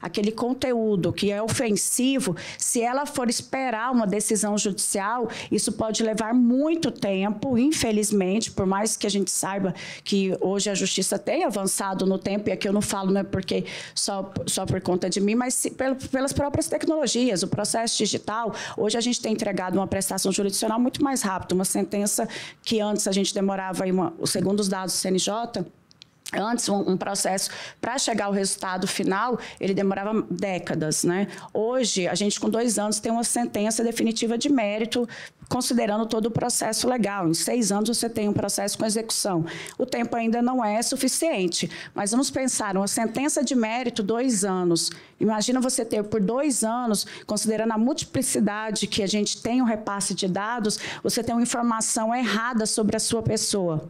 aquele conteúdo que é ofensivo, se ela for esperar uma decisão judicial, isso pode levar muito tempo, infelizmente, por mais que a gente saiba que hoje a justiça tem avançado no tempo, e aqui eu não falo não é porque só por conta de mim, mas pelas próprias tecnologias, o processo digital, hoje a gente tem entregado uma prestação jurisdicional muito mais rápido, uma sentença que antes a gente demorava, segundo os dados do CNJ, antes um processo para chegar ao resultado final, ele demorava décadas, né? Hoje, a gente com 2 anos tem uma sentença definitiva de mérito, considerando todo o processo legal. Em 6 anos você tem um processo com execução. O tempo ainda não é suficiente, mas vamos pensar, uma sentença de mérito, 2 anos. Imagina você ter por 2 anos, considerando a multiplicidade que a gente tem, o repasse de dados, você tem uma informação errada sobre a sua pessoa.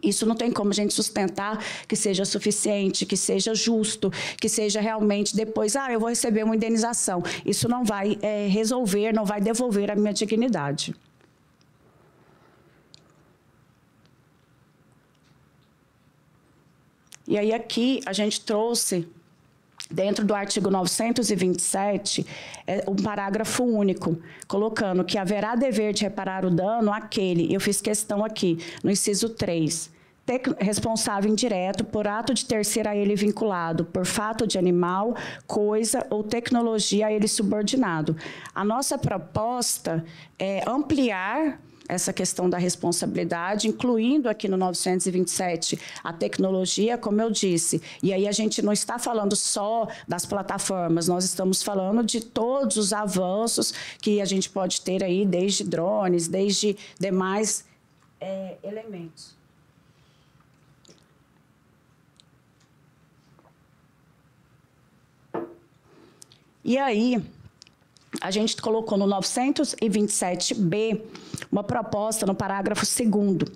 Isso não tem como a gente sustentar que seja suficiente, que seja justo, que seja realmente depois, eu vou receber uma indenização. Isso não vai resolver, não vai devolver a minha dignidade. E aí aqui a gente trouxe, dentro do artigo 927, um parágrafo único, colocando que haverá dever de reparar o dano àquele, eu fiz questão aqui, no inciso 3, responsável indireto por ato de terceiro a ele vinculado, por fato de animal, coisa ou tecnologia a ele subordinado. A nossa proposta é ampliar essa questão da responsabilidade, incluindo aqui no 927 a tecnologia, como eu disse. E aí a gente não está falando só das plataformas, nós estamos falando de todos os avanços que a gente pode ter aí, desde drones, desde demais elementos. E aí, a gente colocou no 927B uma proposta no parágrafo 2º,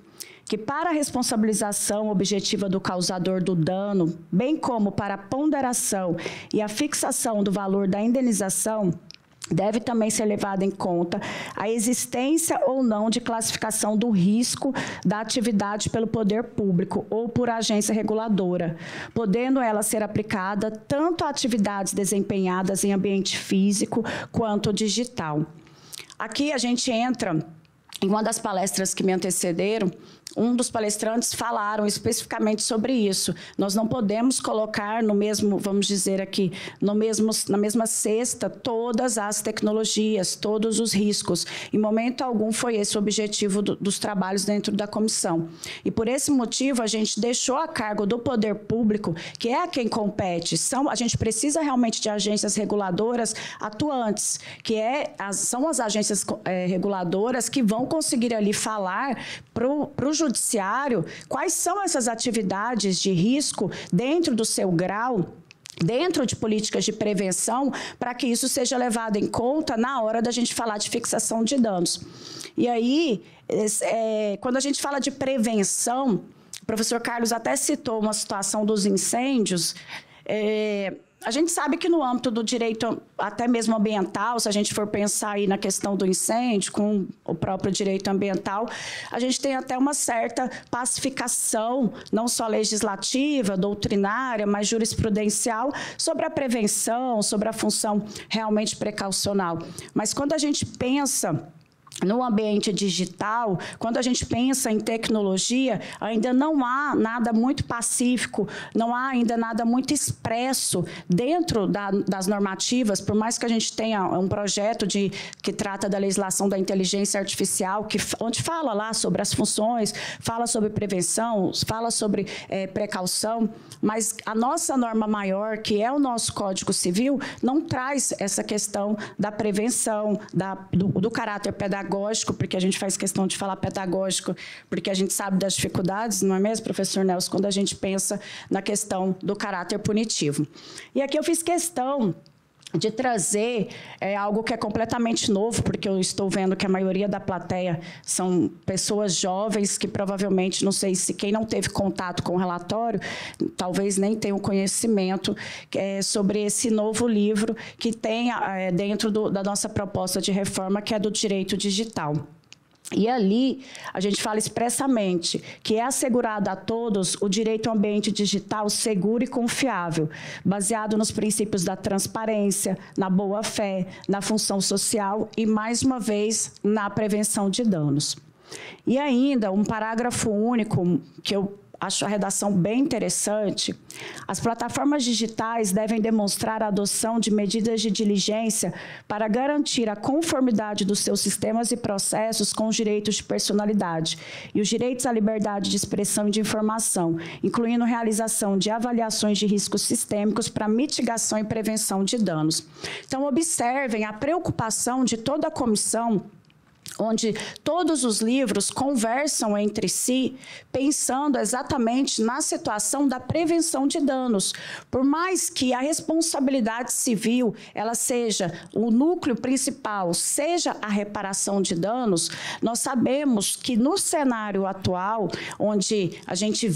que para a responsabilização objetiva do causador do dano, bem como para a ponderação e a fixação do valor da indenização, deve também ser levada em conta a existência ou não de classificação do risco da atividade pelo poder público ou por agência reguladora, podendo ela ser aplicada tanto a atividades desempenhadas em ambiente físico quanto digital. Aqui a gente entra, em uma das palestras que me antecederam, um dos palestrantes falaram especificamente sobre isso. Nós não podemos colocar no mesmo, vamos dizer aqui, na mesma cesta todas as tecnologias, todos os riscos. Em momento algum foi esse o objetivo dos trabalhos dentro da comissão. E por esse motivo a gente deixou a cargo do poder público, que é a quem compete. A gente precisa realmente de agências reguladoras atuantes, que são as agências reguladoras que vão conseguir ali falar para o judiciário quais são essas atividades de risco dentro do seu grau, dentro de políticas de prevenção, para que isso seja levado em conta na hora da gente falar de fixação de danos. E aí, quando a gente fala de prevenção, o professor Carlos até citou uma situação dos incêndios, a gente sabe que no âmbito do direito, até mesmo ambiental, se a gente for pensar aí na questão do incêndio, com o próprio direito ambiental, a gente tem até uma certa pacificação, não só legislativa, doutrinária, mas jurisprudencial, sobre a prevenção, sobre a função realmente precaucional. Mas quando a gente pensa no ambiente digital, quando a gente pensa em tecnologia, ainda não há nada muito pacífico, não há ainda nada muito expresso dentro das normativas, por mais que a gente tenha um projeto que trata da legislação da inteligência artificial, onde fala lá sobre as funções, fala sobre prevenção, fala sobre precaução, mas a nossa norma maior, que é o nosso Código Civil, não traz essa questão da prevenção, do caráter pedagógico, porque a gente faz questão de falar pedagógico, porque a gente sabe das dificuldades, não é mesmo, professor Nelson, quando a gente pensa na questão do caráter punitivo. E aqui eu fiz questão de trazer algo que é completamente novo, porque eu estou vendo que a maioria da plateia são pessoas jovens que provavelmente, não sei se quem não teve contato com o relatório, talvez nem tenha um conhecimento sobre esse novo livro que tem dentro da nossa proposta de reforma, que é do direito digital. E ali a gente fala expressamente que é assegurado a todos o direito ao ambiente digital seguro e confiável, baseado nos princípios da transparência, na boa-fé, na função social e, mais uma vez, na prevenção de danos. E ainda, um parágrafo único que eu acho a redação bem interessante. As plataformas digitais devem demonstrar a adoção de medidas de diligência para garantir a conformidade dos seus sistemas e processos com os direitos de personalidade e os direitos à liberdade de expressão e de informação, incluindo realização de avaliações de riscos sistêmicos para mitigação e prevenção de danos. Então, observem a preocupação de toda a comissão, onde todos os livros conversam entre si, pensando exatamente na situação da prevenção de danos. Por mais que a responsabilidade civil, ela seja o núcleo principal, seja a reparação de danos, nós sabemos que no cenário atual, onde a gente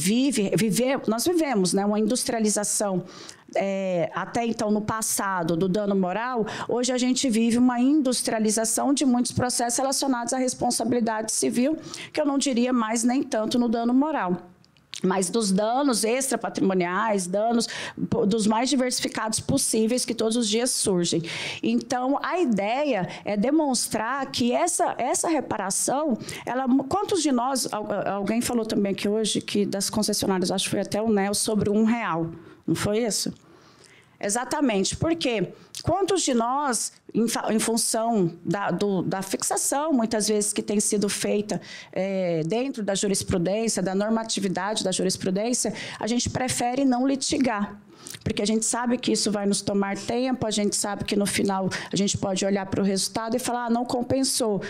nós vivemos, né, uma industrialização até então no passado do dano moral, hoje a gente vive uma industrialização de muitos processos relacionados à responsabilidade civil, que eu não diria mais nem tanto no dano moral, mas dos danos extrapatrimoniais, danos dos mais diversificados possíveis que todos os dias surgem. Então, a ideia é demonstrar que essa reparação, quantos de nós, alguém falou também aqui hoje, que das concessionárias, acho que foi até o Nelson, sobre R$1, não foi isso? Exatamente, porque quantos de nós em função da fixação, muitas vezes, que tem sido feita dentro da jurisprudência, da normatividade da jurisprudência, a gente prefere não litigar, porque a gente sabe que isso vai nos tomar tempo, a gente sabe que no final a gente pode olhar para o resultado e falar, ah, não compensou,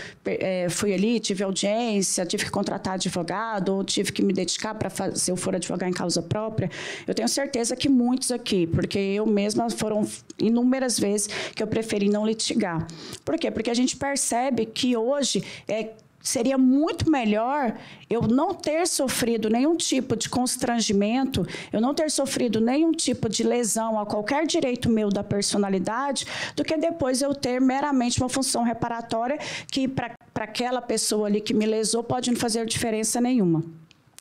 fui ali, tive audiência, tive que contratar advogado, ou tive que me dedicar para fazer, se eu for advogar em causa própria. Eu tenho certeza que muitos aqui, porque eu mesma, foram inúmeras vezes que eu preferi não litigar. Por quê? Porque a gente percebe que hoje seria muito melhor eu não ter sofrido nenhum tipo de constrangimento, eu não ter sofrido nenhum tipo de lesão a qualquer direito meu da personalidade, do que depois eu ter meramente uma função reparatória que, para aquela pessoa ali que me lesou, pode não fazer diferença nenhuma.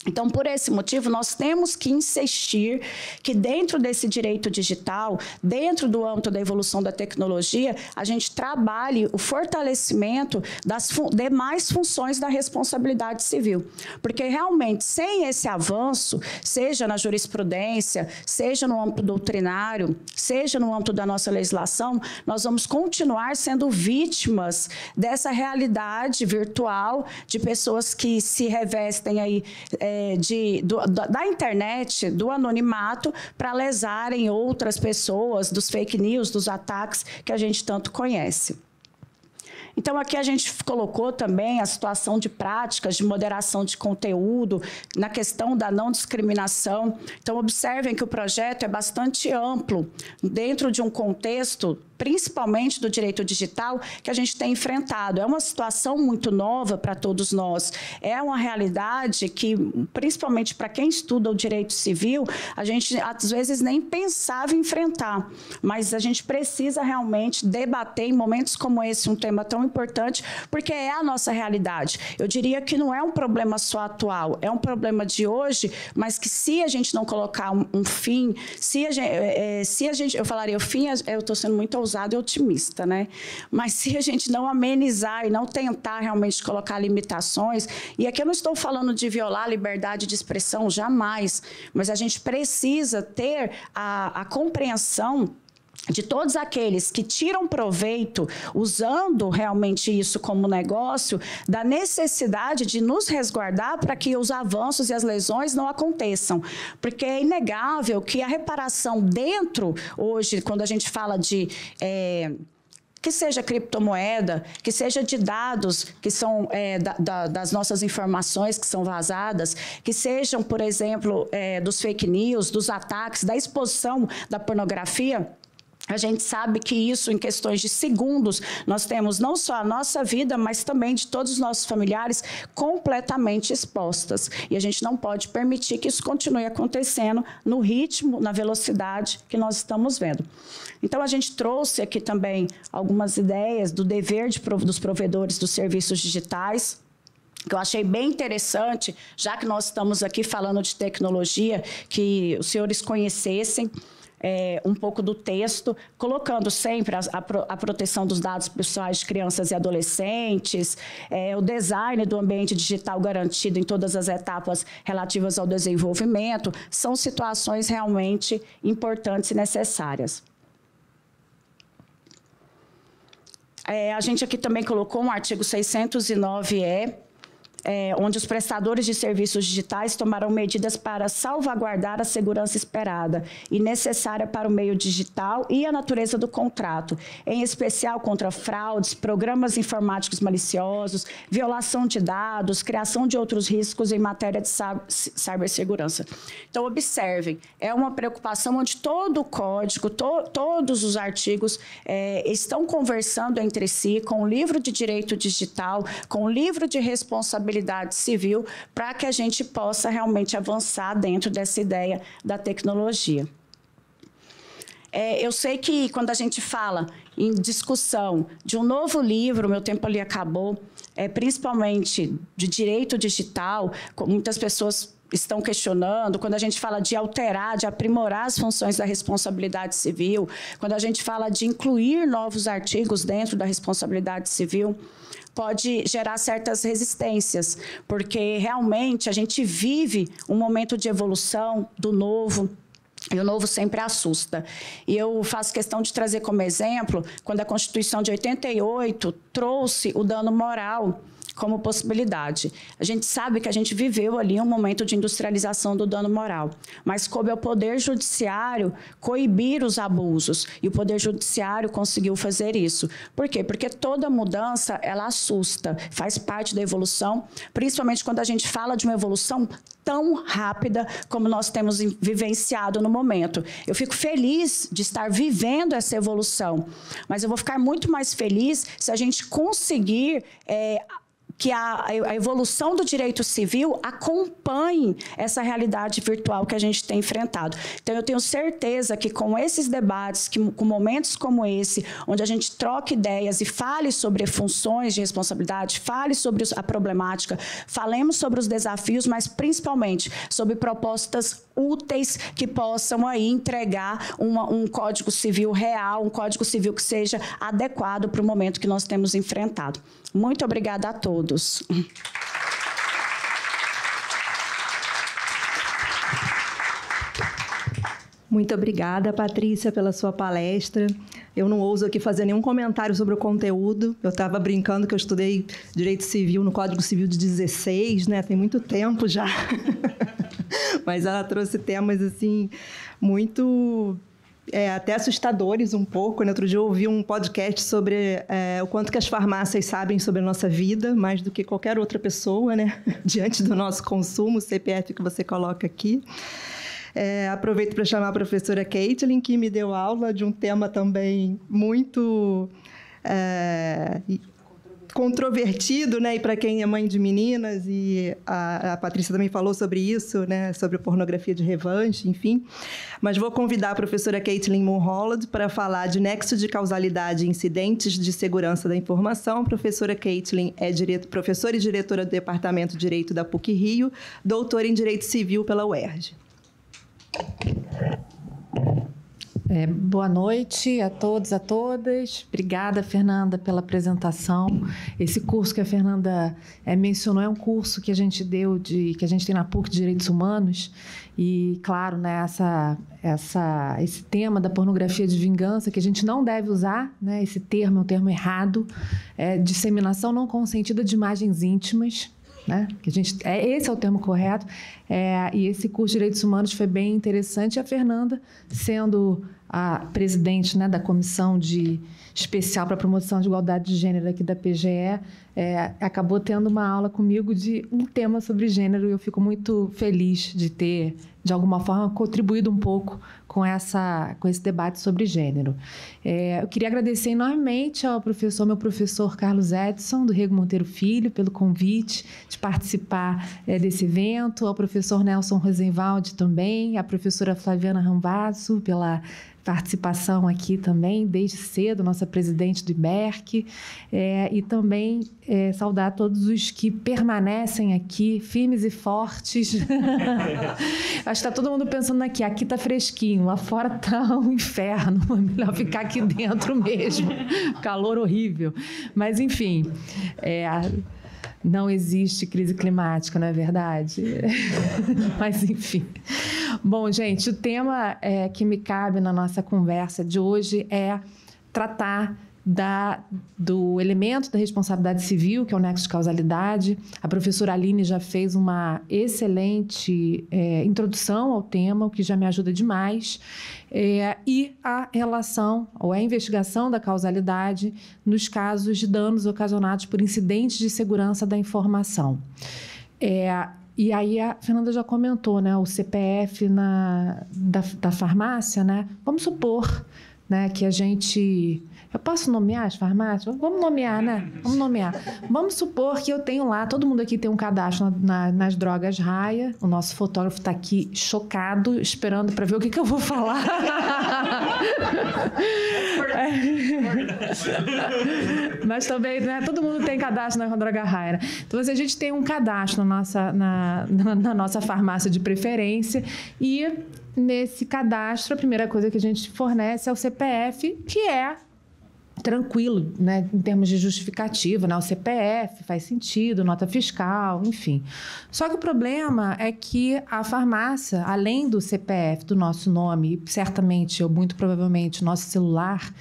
Então, por esse motivo, nós temos que insistir que dentro desse direito digital, dentro do âmbito da evolução da tecnologia, a gente trabalhe o fortalecimento das demais funções da responsabilidade civil. Porque, realmente, sem esse avanço, seja na jurisprudência, seja no âmbito doutrinário, seja no âmbito da nossa legislação, nós vamos continuar sendo vítimas dessa realidade virtual de pessoas que se revestem aí da internet, do anonimato, para lesarem outras pessoas, dos fake news, dos ataques que a gente tanto conhece. Então, aqui a gente colocou também a situação de práticas de moderação de conteúdo, na questão da não discriminação. Então, observem que o projeto é bastante amplo, dentro de um contexto, principalmente do direito digital, que a gente tem enfrentado. É uma situação muito nova para todos nós. É uma realidade que, principalmente para quem estuda o direito civil, a gente, às vezes, nem pensava enfrentar. Mas a gente precisa realmente debater, em momentos como esse, um tema tão importante, porque é a nossa realidade. Eu diria que não é um problema só atual, é um problema de hoje, mas que, se a gente não colocar um fim, eu falaria o fim, eu estou sendo muito ousada, e otimista, né? Mas se a gente não amenizar e não tentar realmente colocar limitações, e aqui eu não estou falando de violar a liberdade de expressão, jamais, mas a gente precisa ter a compreensão de todos aqueles que tiram proveito, usando realmente isso como negócio, da necessidade de nos resguardar para que os avanços e as lesões não aconteçam. Porque é inegável que a reparação dentro, hoje, quando a gente fala de... que seja criptomoeda, que seja de dados que são das nossas informações que são vazadas, que sejam, por exemplo, dos fake news, dos ataques, da exposição da pornografia... A gente sabe que isso, em questões de segundos, nós temos não só a nossa vida, mas também de todos os nossos familiares completamente expostas. E a gente não pode permitir que isso continue acontecendo no ritmo, na velocidade que nós estamos vendo. Então, a gente trouxe aqui também algumas ideias do dever dos provedores dos serviços digitais, que eu achei bem interessante, já que nós estamos aqui falando de tecnologia, que os senhores conhecessem um pouco do texto, colocando sempre a proteção dos dados pessoais de crianças e adolescentes, o design do ambiente digital garantido em todas as etapas relativas ao desenvolvimento. São situações realmente importantes e necessárias. A gente aqui também colocou um artigo 609-E, onde os prestadores de serviços digitais tomarão medidas para salvaguardar a segurança esperada e necessária para o meio digital e a natureza do contrato, em especial contra fraudes, programas informáticos maliciosos, violação de dados, criação de outros riscos em matéria de cibersegurança. Então, observem, é uma preocupação onde todo o código, todos os artigos estão conversando entre si, com o livro de direito digital, com o livro de responsabilidade civil, para que a gente possa realmente avançar dentro dessa ideia da tecnologia. Eu sei que, quando a gente fala em discussão de um novo livro, meu tempo ali acabou, principalmente de direito digital, muitas pessoas estão questionando. Quando a gente fala de alterar, de aprimorar as funções da responsabilidade civil, quando a gente fala de incluir novos artigos dentro da responsabilidade civil, pode gerar certas resistências, porque realmente a gente vive um momento de evolução, do novo, E o novo sempre assusta. E eu faço questão de trazer como exemplo, quando a Constituição de 88 trouxe o dano moral como possibilidade. A gente sabe que a gente viveu ali um momento de industrialização do dano moral, mas coube ao Poder Judiciário coibir os abusos, e o Poder Judiciário conseguiu fazer isso. Por quê? Porque toda mudança, ela assusta, faz parte da evolução, principalmente quando a gente fala de uma evolução tão rápida como nós temos vivenciado no momento. Eu fico feliz de estar vivendo essa evolução, mas eu vou ficar muito mais feliz se a gente conseguir que a evolução do direito civil acompanhe essa realidade virtual que a gente tem enfrentado. Então, eu tenho certeza que com esses debates, com momentos como esse, onde a gente troca ideias e fale sobre funções de responsabilidade, fale sobre a problemática, falemos sobre os desafios, mas principalmente sobre propostas úteis que possam aí entregar um Código Civil real, um Código Civil que seja adequado para o momento que nós temos enfrentado. Muito obrigada a todos. Muito obrigada, Patrícia, pela sua palestra. Eu não ouso aqui fazer nenhum comentário sobre o conteúdo. Eu estava brincando que eu estudei Direito Civil no Código Civil de 16, né? Tem muito tempo já. Mas ela trouxe temas, assim, muito... até assustadores um pouco, né? Outro dia eu ouvi um podcast sobre o quanto que as farmácias sabem sobre a nossa vida, mais do que qualquer outra pessoa, né? Diante do nosso consumo, o CPF que você coloca aqui. Aproveito para chamar a professora Caitlin, que me deu aula de um tema também muito controvertido, né? E para quem é mãe de meninas, e a Patrícia também falou sobre isso, né? Sobre pornografia de revanche, enfim. Mas vou convidar a professora Caitlin Mulholland para falar de nexo de causalidade e incidentes de segurança da informação. A professora Caitlin é professora e diretora do Departamento de Direito da PUC-Rio, doutora em Direito Civil pela UERJ. Boa noite a todos, a todas. Obrigada, Fernanda, pela apresentação. Esse curso que a Fernanda mencionou é um curso que a gente deu, que a gente tem na PUC de Direitos Humanos. E, claro, né, esse tema da pornografia de vingança, que a gente não deve usar, né, esse termo é um termo errado, disseminação não consentida de imagens íntimas. Né? Que a gente, esse é o termo correto, e esse curso de Direitos Humanos foi bem interessante. A Fernanda, sendo a presidente, né, da Comissão Especial para a Promoção de Igualdade de Gênero aqui da PGE, acabou tendo uma aula comigo de um tema sobre gênero, e eu fico muito feliz de ter, de alguma forma, contribuído um pouco com esse debate sobre gênero. Eu queria agradecer enormemente ao meu professor Carlos Edson, do Rego Monteiro Filho, pelo convite de participar desse evento, ao professor Nelson Rosenwald também, à professora Flaviana Rambasso, pela participação aqui também, desde cedo, nossa presidente do IBERC, e também saudar todos os que permanecem aqui, firmes e fortes. Acho que está todo mundo pensando aqui está fresquinho, lá fora está um inferno, é melhor ficar aqui dentro mesmo, calor horrível. Mas, enfim, não existe crise climática, não é verdade? Mas, enfim. Bom, gente, o tema que me cabe na nossa conversa de hoje é tratar do elemento da responsabilidade civil, que é o nexo de causalidade. A professora Aline já fez uma excelente introdução ao tema, o que já me ajuda demais, e a relação ou a investigação da causalidade nos casos de danos ocasionados por incidentes de segurança da informação. E aí a Fernanda já comentou, né, o CPF da farmácia, né? Vamos supor, né, que a gente... Eu posso nomear as farmácias? Vamos nomear, né? Vamos nomear. Vamos supor que eu tenho lá, todo mundo aqui tem um cadastro nas drogas Raia. O nosso fotógrafo está aqui chocado, esperando para ver o que eu vou falar. Mas também, né? Todo mundo tem cadastro na droga Raia. Então, a gente tem um cadastro na nossa farmácia de preferência e nesse cadastro a primeira coisa que a gente fornece é o CPF, que é tranquilo, né, em termos de justificativa, né? O CPF faz sentido, nota fiscal, enfim. Só que o problema é que a farmácia, além do CPF, do nosso nome, e certamente, ou muito provavelmente, nosso celular,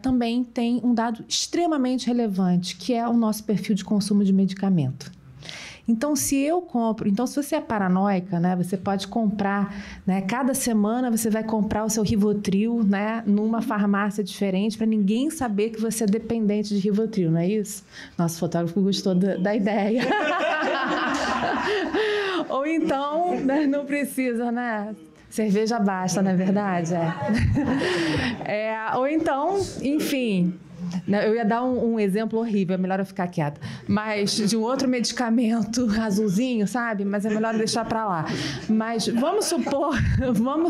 também tem um dado extremamente relevante, que é o nosso perfil de consumo de medicamento. Então, se eu compro... Então, se você é paranoica, né? Você pode comprar... Né? Cada semana você vai comprar o seu Rivotril, né? Numa farmácia diferente, para ninguém saber que você é dependente de Rivotril, não é isso? Nosso fotógrafo gostou da ideia. Ou então, né? Não precisa, né? Cerveja basta, não é verdade? Ou então, enfim... Eu ia dar um exemplo horrível, é melhor eu ficar quieta. Mas de um outro medicamento azulzinho, sabe? Mas é melhor deixar para lá. Mas vamos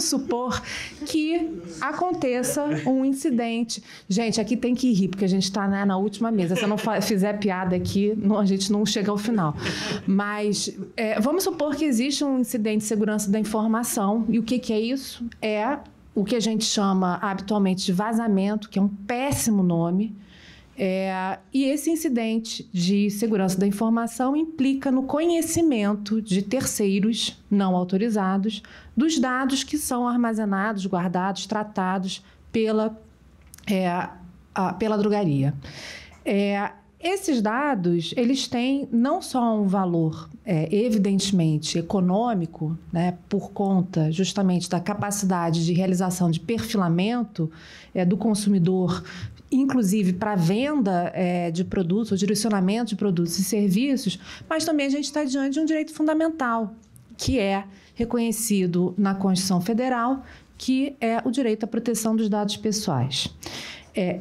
supor que aconteça um incidente. Gente, aqui tem que rir, porque a gente está na última mesa. Se eu não fizer piada aqui, a gente não chega ao final. Mas vamos supor que existe um incidente de segurança da informação. E o que é isso? É... o que a gente chama habitualmente de vazamento, que é um péssimo nome, e esse incidente de segurança da informação implica no conhecimento de terceiros não autorizados dos dados que são armazenados, guardados, tratados pela drogaria. Esses dados, eles têm não só um valor, evidentemente, econômico, né, por conta justamente da capacidade de realização de perfilamento do consumidor, inclusive para venda de produtos, ou direcionamento de produtos e serviços, mas também a gente está diante de um direito fundamental, que é reconhecido na Constituição Federal, que é o direito à proteção dos dados pessoais.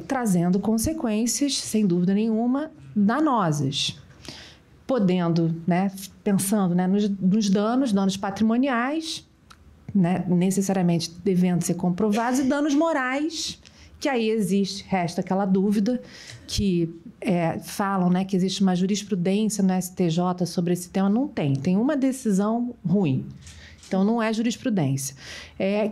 Trazendo consequências, sem dúvida nenhuma, danosas. Podendo, né, pensando, né, nos danos patrimoniais, né, necessariamente devendo ser comprovados, e danos morais, que aí existe, resta aquela dúvida, que falam, né, que existe uma jurisprudência no STJ sobre esse tema. Não tem, tem uma decisão ruim. Então, não é jurisprudência.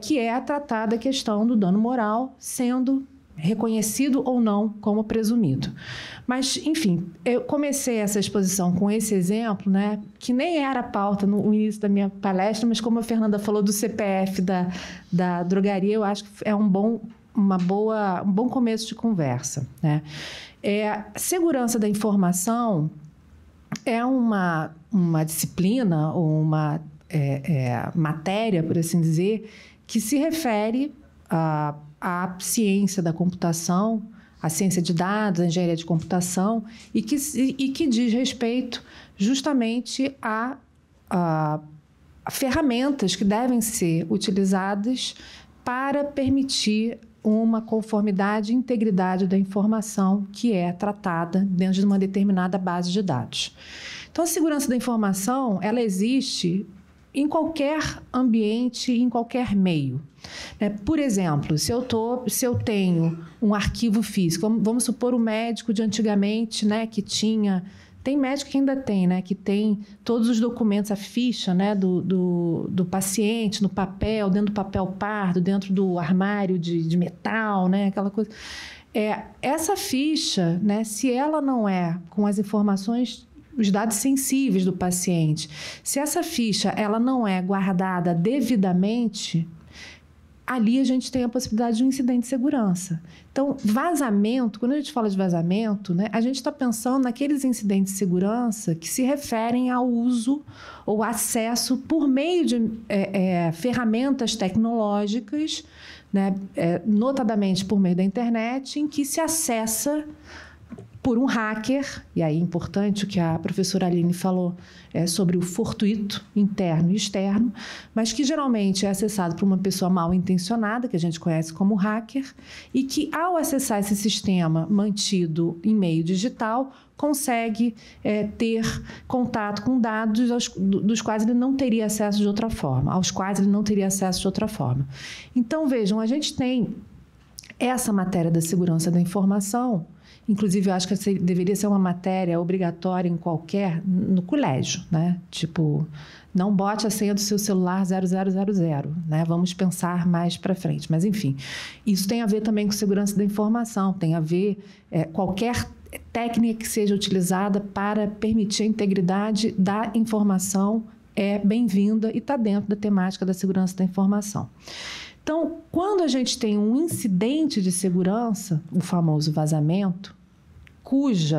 Que é tratada a questão do dano moral sendo reconhecido ou não como presumido. Mas, enfim, eu comecei essa exposição com esse exemplo, né, que nem era a pauta no início da minha palestra, mas como a Fernanda falou do CPF da drogaria, eu acho que é um bom começo de conversa, né? Segurança da informação é uma disciplina ou uma matéria, por assim dizer, que se refere a ciência da computação, a ciência de dados, a engenharia de computação, e que diz respeito justamente a ferramentas que devem ser utilizadas para permitir uma conformidade e integridade da informação que é tratada dentro de uma determinada base de dados. Então, a segurança da informação, ela existe em qualquer ambiente, em qualquer meio. Por exemplo, se eu tenho um arquivo físico, vamos supor o médico de antigamente, né, que tinha... Tem médico que ainda tem, né, que tem todos os documentos, a ficha, né, do paciente, no papel, dentro do papel pardo, dentro do armário de metal, né, aquela coisa... Essa ficha, né, se ela não é com as informações... os dados sensíveis do paciente. Se essa ficha ela não é guardada devidamente, ali a gente tem a possibilidade de um incidente de segurança. Então, vazamento, quando a gente fala de vazamento, né, a gente está pensando naqueles incidentes de segurança que se referem ao uso ou acesso por meio de ferramentas tecnológicas, né, notadamente por meio da internet, em que se acessa por um hacker, e aí é importante o que a professora Aline falou sobre o fortuito interno e externo, mas que geralmente é acessado por uma pessoa mal intencionada, que a gente conhece como hacker, e que ao acessar esse sistema mantido em meio digital, consegue ter contato com dados dos quais ele não teria acesso de outra forma, aos quais ele não teria acesso de outra forma. Então, vejam, a gente tem Essa matéria da segurança da informação, inclusive, eu acho que deveria ser uma matéria obrigatória em qualquer, no colégio, né? Tipo, não bote a senha do seu celular 0000, né? Vamos pensar mais para frente. Mas, enfim, isso tem a ver também com segurança da informação, tem a ver qualquer técnica que seja utilizada para permitir a integridade da informação é bem-vinda e está dentro da temática da segurança da informação. Então, quando a gente tem um incidente de segurança, o famoso vazamento, cujo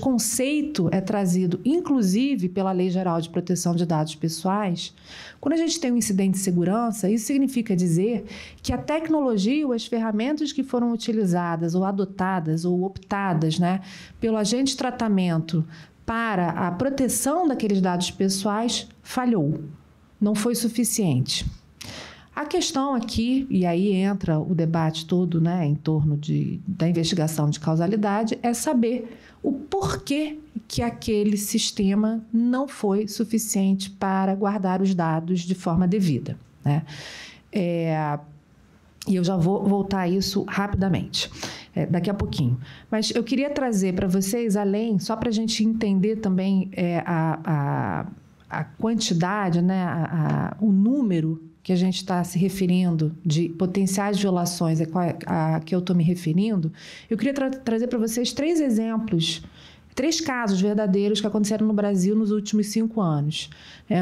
conceito é trazido, inclusive, pela Lei Geral de Proteção de Dados Pessoais, quando a gente tem um incidente de segurança, isso significa dizer que a tecnologia ou as ferramentas que foram utilizadas ou adotadas ou optadas, né, pelo agente de tratamento para a proteção daqueles dados pessoais falhou, não foi suficiente. A questão aqui, e aí entra o debate todo, né, em torno da investigação de causalidade, é saber o porquê que aquele sistema não foi suficiente para guardar os dados de forma devida, né? E eu já vou voltar a isso rapidamente, daqui a pouquinho. Mas eu queria trazer para vocês, além, só para a gente entender também a quantidade, né, o número que a gente está se referindo de potenciais violações a que eu estou me referindo, eu queria trazer para vocês três exemplos, três casos verdadeiros que aconteceram no Brasil nos últimos 5 anos.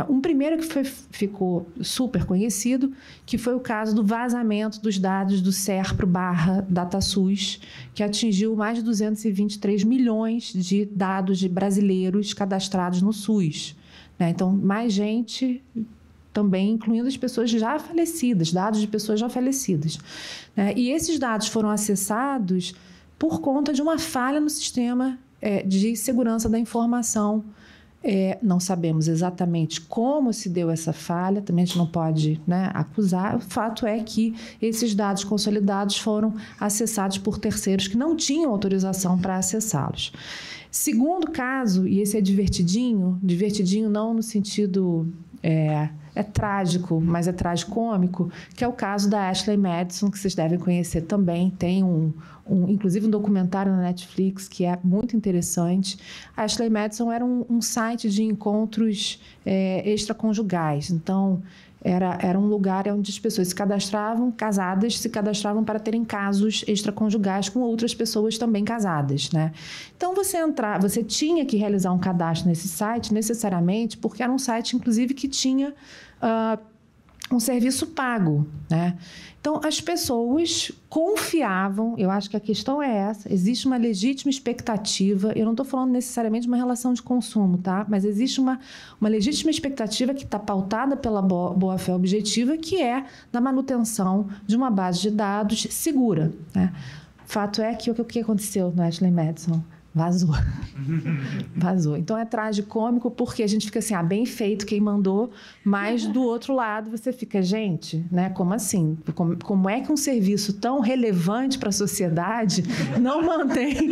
Um primeiro que ficou super conhecido, que foi o caso do vazamento dos dados do SERPRO/DataSUS, que atingiu mais de 223 milhões de dados de brasileiros cadastrados no SUS. Né? Então, mais gente... também incluindo as pessoas já falecidas, dados de pessoas já falecidas. E esses dados foram acessados por conta de uma falha no sistema de segurança da informação. Não sabemos exatamente como se deu essa falha, também a gente não pode, né, acusar. O fato é que esses dados consolidados foram acessados por terceiros que não tinham autorização para acessá-los. Segundo caso, e esse é divertidinho, divertidinho não no sentido... É trágico, mas é tragicômico, que é o caso da Ashley Madison, que vocês devem conhecer também. Tem inclusive um documentário na Netflix que é muito interessante. A Ashley Madison era um site de encontros extraconjugais. Então, era um lugar onde as pessoas se cadastravam, casadas, se cadastravam para terem casos extraconjugais com outras pessoas também casadas, né? Então, você tinha que realizar um cadastro nesse site, necessariamente, porque era um site, inclusive, que tinha um serviço pago, né? Então, as pessoas confiavam, eu acho que a questão é essa, existe uma legítima expectativa, eu não estou falando necessariamente de uma relação de consumo, tá? Mas existe uma legítima expectativa que está pautada pela boa-fé objetiva, que é da manutenção de uma base de dados segura, né? Fato é que o que aconteceu no Ashley Madison? Vazou. Vazou. Então, é tragicômico porque a gente fica assim, bem feito quem mandou, mas do outro lado você fica, gente, né, como assim? Como é que um serviço tão relevante para a sociedade não mantém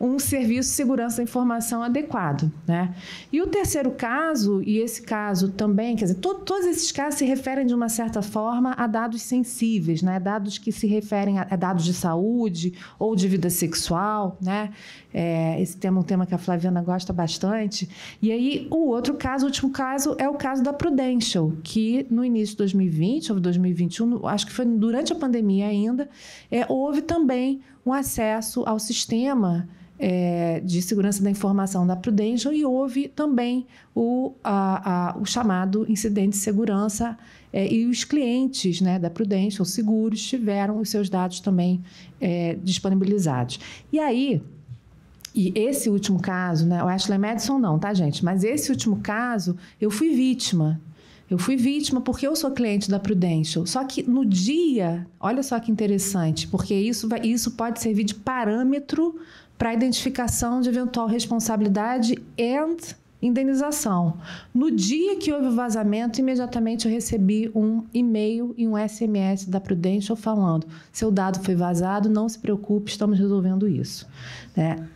um serviço de segurança da informação adequado, né? E o terceiro caso, e esse caso também, quer dizer, todos esses casos se referem de uma certa forma a dados sensíveis, né? Dados que se referem a dados de saúde ou de vida sexual, né? Esse tema é um tema que a Flaviana gosta bastante. E aí, o último caso, é o caso da Prudential, que no início de 2020 ou 2021, acho que foi durante a pandemia ainda, houve também um acesso ao sistema de segurança da informação da Prudential e houve também o chamado incidente de segurança e os clientes, né, da Prudential, seguros, tiveram os seus dados também disponibilizados. E aí... E esse último caso, né, o Ashley Madison não, tá, gente? Mas esse último caso, eu fui vítima. Eu fui vítima porque eu sou cliente da Prudential. Só que no dia, olha só que interessante, porque isso pode servir de parâmetro para a identificação de eventual responsabilidade indenização. No dia que houve o vazamento, imediatamente eu recebi um e-mail e um SMS da Prudential falando: seu dado foi vazado, não se preocupe, estamos resolvendo isso. Né?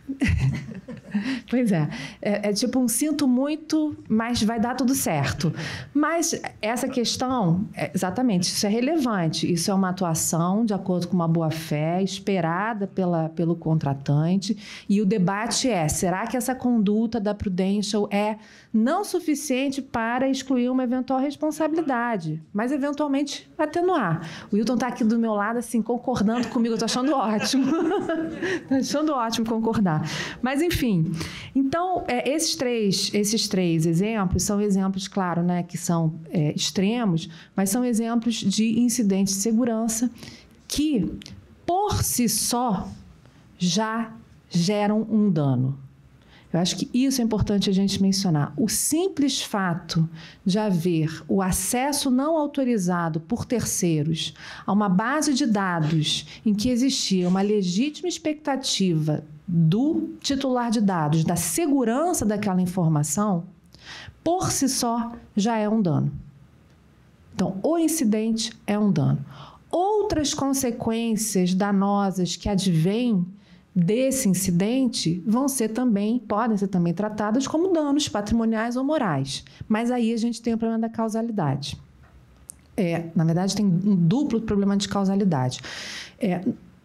Pois é. É tipo um sinto muito, mas vai dar tudo certo. Mas essa questão, exatamente, isso é relevante. Isso é uma atuação de acordo com uma boa-fé esperada pelo contratante. E o debate é, será que essa conduta da Prudential é não suficiente para excluir uma eventual responsabilidade, mas eventualmente atenuar? O Wilton está aqui do meu lado, assim, concordando comigo. Eu estou achando ótimo. Estou achando ótimo concordar. Mas, enfim, então, esses três exemplos são exemplos, claro, né, que são extremos, mas são exemplos de incidentes de segurança que, por si só, já geram um dano. Eu acho que isso é importante a gente mencionar. O simples fato de haver o acesso não autorizado por terceiros a uma base de dados em que existia uma legítima expectativa do titular de dados, da segurança daquela informação, por si só já é um dano. Então, o incidente é um dano. Outras consequências danosas que advêm desse incidente podem ser também tratadas como danos patrimoniais ou morais. Mas aí a gente tem o problema da causalidade. Na verdade, tem um duplo problema de causalidade.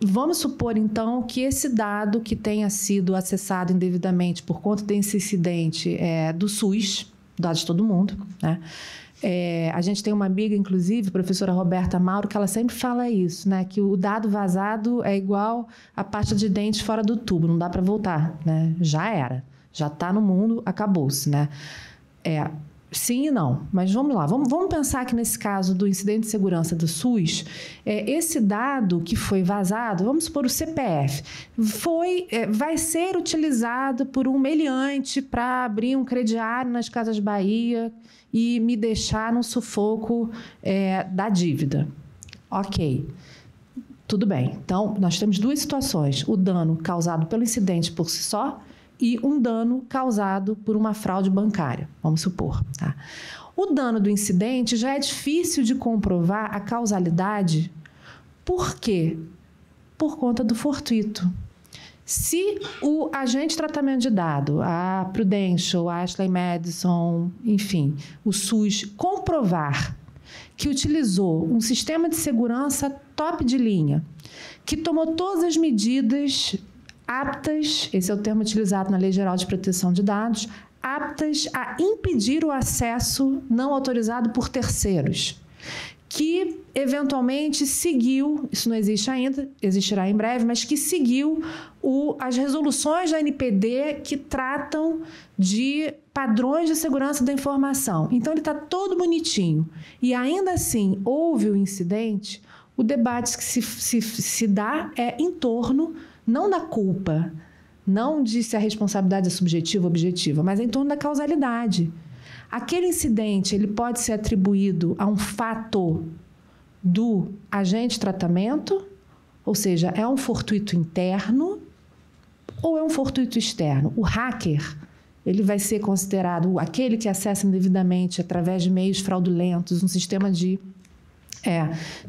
Vamos supor, então, que esse dado que tenha sido acessado indevidamente por conta desse incidente do SUS, dados de todo mundo, né? A gente tem uma amiga, inclusive, professora Roberta Mauro, que ela sempre fala isso, né? Que o dado vazado é igual a pasta de dente fora do tubo, não dá para voltar, né? Já era, já está no mundo, acabou-se, né? Sim e não, mas vamos lá, vamos pensar que nesse caso do incidente de segurança do SUS, esse dado que foi vazado, vamos supor o CPF, vai ser utilizado por um meliante para abrir um crediário nas Casas Bahia e me deixar no sufoco da dívida. Ok, tudo bem. Então, nós temos duas situações, o dano causado pelo incidente por si só e um dano causado por uma fraude bancária, vamos supor. Tá? O dano do incidente já é difícil de comprovar a causalidade. Por quê? Por conta do fortuito. Se o agente de tratamento de dado, a Prudential, a Ashley Madison, enfim, o SUS, comprovar que utilizou um sistema de segurança top de linha, que tomou todas as medidas aptas, esse é o termo utilizado na Lei Geral de Proteção de Dados, aptas a impedir o acesso não autorizado por terceiros, que eventualmente seguiu, isso não existe ainda, existirá em breve, mas que seguiu as resoluções da NPD que tratam de padrões de segurança da informação. Então, ele está todo bonitinho. E ainda assim, houve o incidente, o debate que se dá é em torno não da culpa, não de se a responsabilidade é subjetiva ou objetiva, mas em torno da causalidade. Aquele incidente ele pode ser atribuído a um fato do agente de tratamento, ou seja, é um fortuito interno ou é um fortuito externo. O hacker ele vai ser considerado aquele que acessa indevidamente através de meios fraudulentos, um sistema de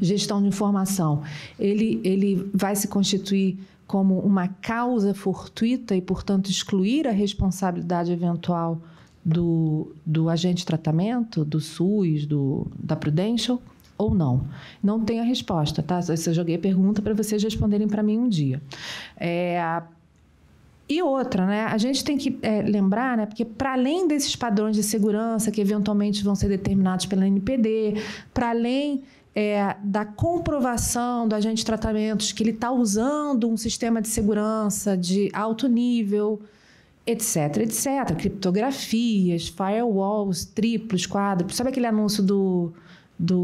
gestão de informação. Ele vai se constituir como uma causa fortuita e, portanto, excluir a responsabilidade eventual do agente de tratamento, do SUS, da Prudential, ou não? Não tem a resposta, tá? Eu joguei a pergunta para vocês responderem para mim um dia. E outra, né? A gente tem que lembrar, né? Porque para além desses padrões de segurança que eventualmente vão ser determinados pela NPD, para além da comprovação do agente de tratamentos que ele está usando um sistema de segurança de alto nível, etc, etc, criptografias, firewalls, triplos, quádruplos, sabe aquele anúncio do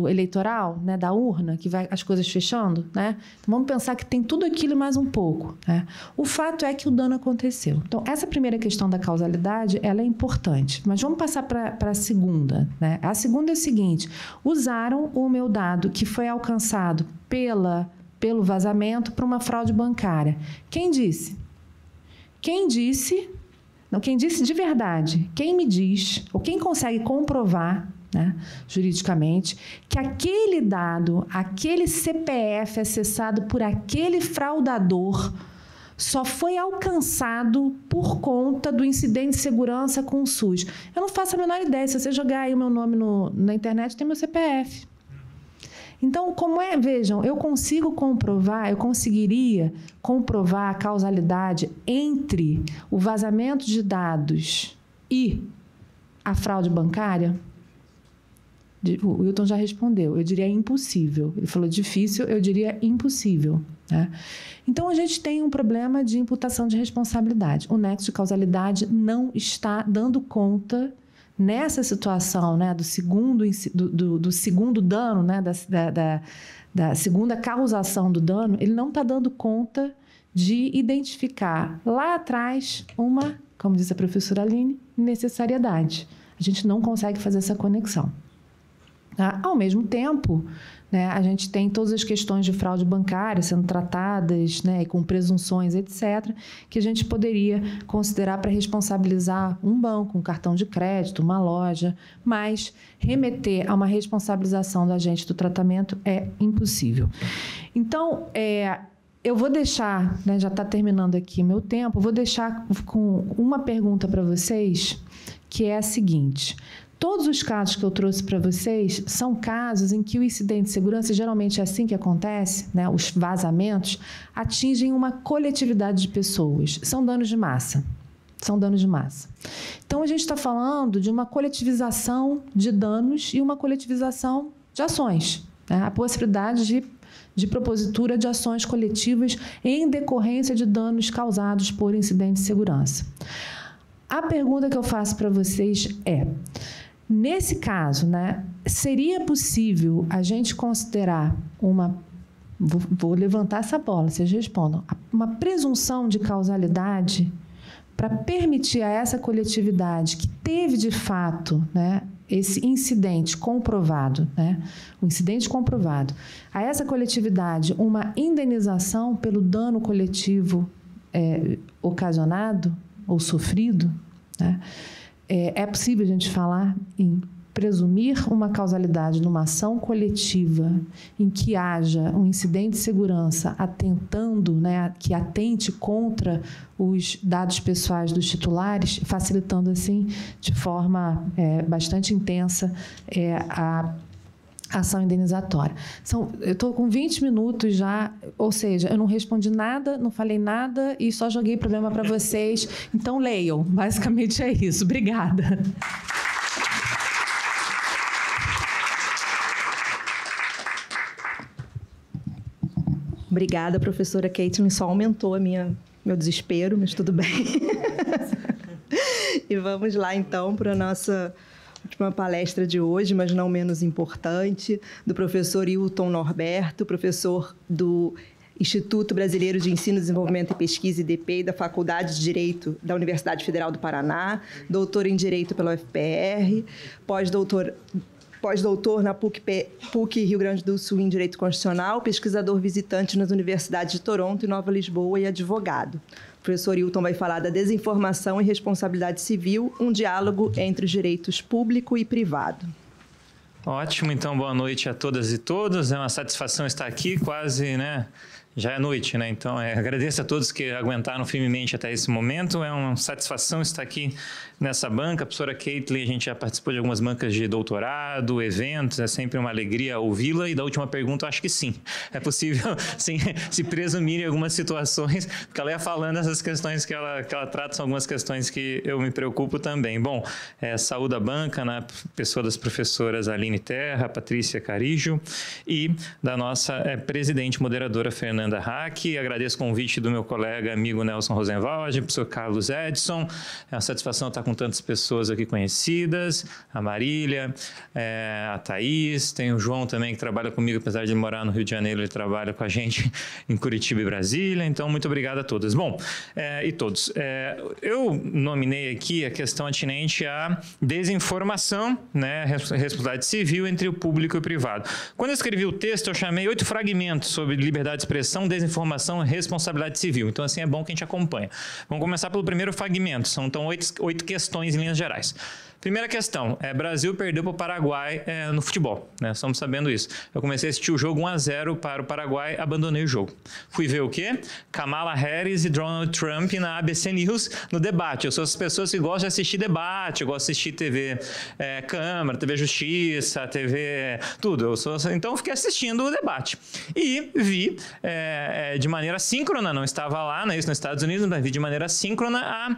eleitoral, né, da urna, que vai as coisas fechando, né? Então, vamos pensar que tem tudo aquilo e mais um pouco, né? O fato é que o dano aconteceu. Então, essa primeira questão da causalidade, ela é importante. Mas vamos passar para a segunda, né? A segunda é o seguinte: usaram o meu dado que foi alcançado pelo vazamento para uma fraude bancária. Quem disse? Então, quem disse de verdade, quem me diz, ou quem consegue comprovar, né, juridicamente, que aquele dado, aquele CPF acessado por aquele fraudador só foi alcançado por conta do incidente de segurança com o SUS. Eu não faço a menor ideia, se você jogar aí o meu nome na internet, tem meu CPF. Então, como é, vejam, eu consigo comprovar, eu conseguiria comprovar a causalidade entre o vazamento de dados e a fraude bancária? O Wilton já respondeu, eu diria impossível. Ele falou difícil, eu diria impossível. Né? Então, a gente tem um problema de imputação de responsabilidade. O nexo de causalidade não está dando conta nessa situação, né, do segundo dano, né, da segunda causação do dano. Ele não está dando conta de identificar lá atrás uma, como diz a professora Aline, necessariedade. A gente não consegue fazer essa conexão. Tá? Ao mesmo tempo, né, a gente tem todas as questões de fraude bancária sendo tratadas, né, e com presunções, etc., que a gente poderia considerar para responsabilizar um banco, um cartão de crédito, uma loja, mas remeter a uma responsabilização do agente do tratamento é impossível. Então, eu vou deixar, né, já está terminando aqui meu tempo, vou deixar com uma pergunta para vocês, que é a seguinte... Todos os casos que eu trouxe para vocês são casos em que o incidente de segurança, e geralmente é assim que acontece, né? Os vazamentos atingem uma coletividade de pessoas. São danos de massa. São danos de massa. Então, a gente está falando de uma coletivização de danos e uma coletivização de ações, né? A possibilidade de propositura de ações coletivas em decorrência de danos causados por incidente de segurança. A pergunta que eu faço para vocês é... Nesse caso, né, seria possível a gente considerar uma... Vou levantar essa bola, vocês respondam. Uma presunção de causalidade para permitir a essa coletividade que teve, de fato, né, esse incidente comprovado, né, o incidente comprovado, a essa coletividade uma indenização pelo dano coletivo ocasionado ou sofrido, né? É possível a gente falar em presumir uma causalidade numa ação coletiva em que haja um incidente de segurança atentando, né, que atente contra os dados pessoais dos titulares, facilitando assim de forma bastante intensa a ação indenizatória. Eu estou com 20 minutos já, ou seja, eu não respondi nada, não falei nada e só joguei problema para vocês. Então, leiam. Basicamente é isso. Obrigada. Obrigada, professora Caitlin. Só aumentou meu desespero, mas tudo bem. E vamos lá, então, para a nossa... última palestra de hoje, mas não menos importante, do professor Hilton Norberto, professor do Instituto Brasileiro de Ensino, Desenvolvimento e Pesquisa, IDP, e da Faculdade de Direito da Universidade Federal do Paraná, doutor em Direito pela UFPR, pós-doutor na PUC Rio Grande do Sul em Direito Constitucional, pesquisador visitante nas universidades de Toronto e Nova Lisboa e advogado. O professor Hilton vai falar da desinformação e responsabilidade civil, um diálogo entre os direitos público e privado. Ótimo, então boa noite a todas e todos, é uma satisfação estar aqui, quase, né? Já é noite, né? Então, agradeço a todos que aguentaram firmemente até esse momento. É uma satisfação estar aqui nessa banca. A professora Caitlin, a gente já participou de algumas bancas de doutorado, eventos. É sempre uma alegria ouvi-la. E da última pergunta, eu acho que sim. É possível, sim, se presumir em algumas situações, porque ela ia falando essas questões que ela trata, são algumas questões que eu me preocupo também. Bom, saúdo a banca, na pessoa das professoras Aline Terra, Patrícia Carrijo e da nossa presidente moderadora, Fernanda. Agradeço o convite do meu colega amigo Nelson Rosenwald, professor Carlos Edson. É uma satisfação estar com tantas pessoas aqui conhecidas, a Marília, a Thaís, tem o João também que trabalha comigo, apesar de morar no Rio de Janeiro, ele trabalha com a gente em Curitiba e Brasília. Então, muito obrigado a todas. Bom, e todos. Eu nominei aqui a questão atinente à desinformação, né, responsabilidade civil entre o público e o privado. Quando eu escrevi o texto, eu chamei 8 fragmentos sobre liberdade de expressão Informação, Desinformação, Responsabilidade Civil. Então, assim, é bom que a gente acompanha. Vamos começar pelo primeiro fragmento. São, então, oito questões em linhas gerais. Primeira questão, Brasil perdeu para o Paraguai no futebol, né? Estamos sabendo isso. Eu comecei a assistir o jogo 1-0 para o Paraguai, abandonei o jogo. Fui ver o quê? Kamala Harris e Donald Trump na ABC News no debate. Eu sou as pessoas que gostam de assistir debate, eu gosto de assistir TV Câmara, TV Justiça, TV... tudo. Então, fiquei assistindo o debate. E vi de maneira síncrona, não estava lá, né, isso nos Estados Unidos, mas vi de maneira síncrona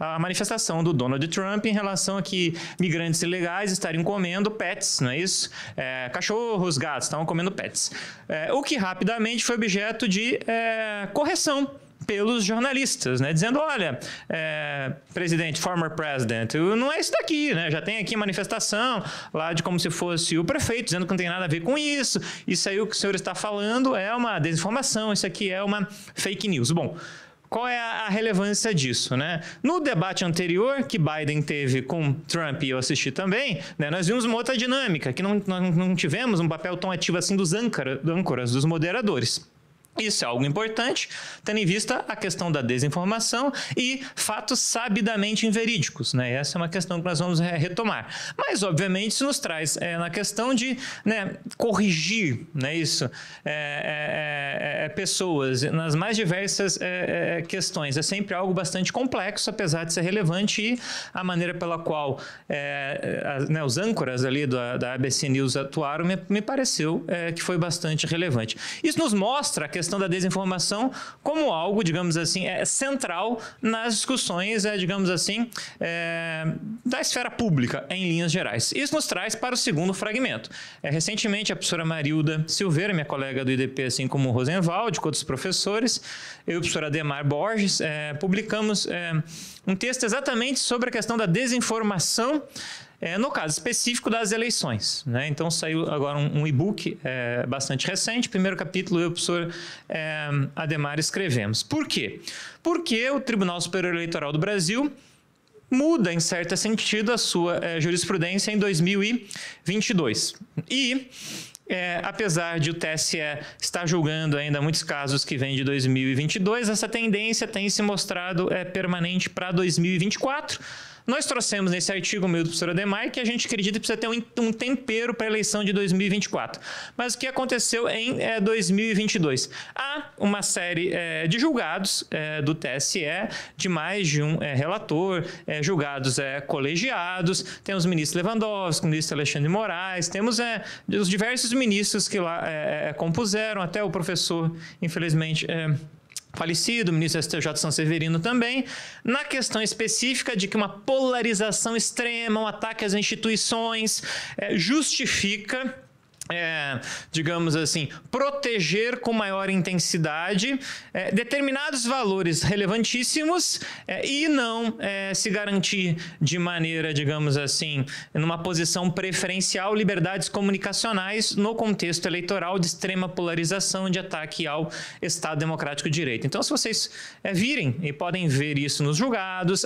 a manifestação do Donald Trump em relação a que migrantes ilegais estariam comendo pets, não é isso? Cachorros, gatos estavam comendo pets. O que rapidamente foi objeto de correção pelos jornalistas, né? Dizendo, olha, presidente, former president, não é isso daqui, né? Já tem aqui manifestação lá de como se fosse o prefeito, dizendo que não tem nada a ver com isso, isso aí o que o senhor está falando é uma desinformação, isso aqui é uma fake news. Bom, qual é a relevância disso, né? No debate anterior que Biden teve com Trump e eu assisti também, né, nós vimos uma outra dinâmica, que não tivemos um papel tão ativo assim dos âncoras, dos moderadores. Isso é algo importante, tendo em vista a questão da desinformação e fatos sabidamente inverídicos, né? Essa é uma questão que nós vamos retomar. Mas, obviamente, isso nos traz na questão de, né, corrigir, né, isso, pessoas nas mais diversas questões. É sempre algo bastante complexo, apesar de ser relevante, e a maneira pela qual né, os âncoras ali da ABC News atuaram me pareceu que foi bastante relevante. Isso nos mostra a questão da desinformação como algo, digamos assim, central nas discussões, digamos assim, da esfera pública, em linhas gerais. Isso nos traz para o segundo fragmento. Recentemente, a professora Marilda Silveira, minha colega do IDP, assim como o Rosenwald, com outros professores, eu e a professora Adhemar Borges, publicamos um texto exatamente sobre a questão da desinformação, no caso específico das eleições, né? Então, saiu agora um e-book bastante recente, primeiro capítulo eu e o professor Adhemar escrevemos. Por quê? Porque o Tribunal Superior Eleitoral do Brasil muda, em certo sentido, a sua jurisprudência em 2022. E... apesar de o TSE estar julgando ainda muitos casos que vêm de 2022, essa tendência tem se mostrado permanente para 2024. Nós trouxemos nesse artigo meu do professor Adhemar que a gente acredita que precisa ter um tempero para a eleição de 2024. Mas o que aconteceu em 2022? Há uma série de julgados do TSE, de mais de um relator, julgados colegiados, temos o ministro Lewandowski, o ministro Alexandre de Moraes, temos os diversos ministros que lá compuseram, até o professor, infelizmente, falecido, o ministro STJ São Severino também, na questão específica de que uma polarização extrema, um ataque às instituições, justifica... digamos assim, proteger com maior intensidade determinados valores relevantíssimos e não se garantir de maneira, digamos assim, numa posição preferencial, liberdades comunicacionais no contexto eleitoral de extrema polarização, de ataque ao Estado Democrático de Direito. Então, se vocês virem, e podem ver isso nos julgados,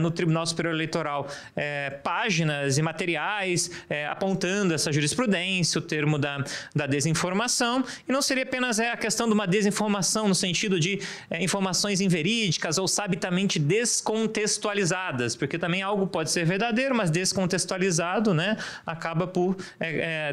no Tribunal Superior Eleitoral, páginas e materiais apontando essa jurisprudência, o termo da desinformação, e não seria apenas a questão de uma desinformação no sentido de informações inverídicas ou sabidamente descontextualizadas, porque também algo pode ser verdadeiro, mas descontextualizado, né, acaba por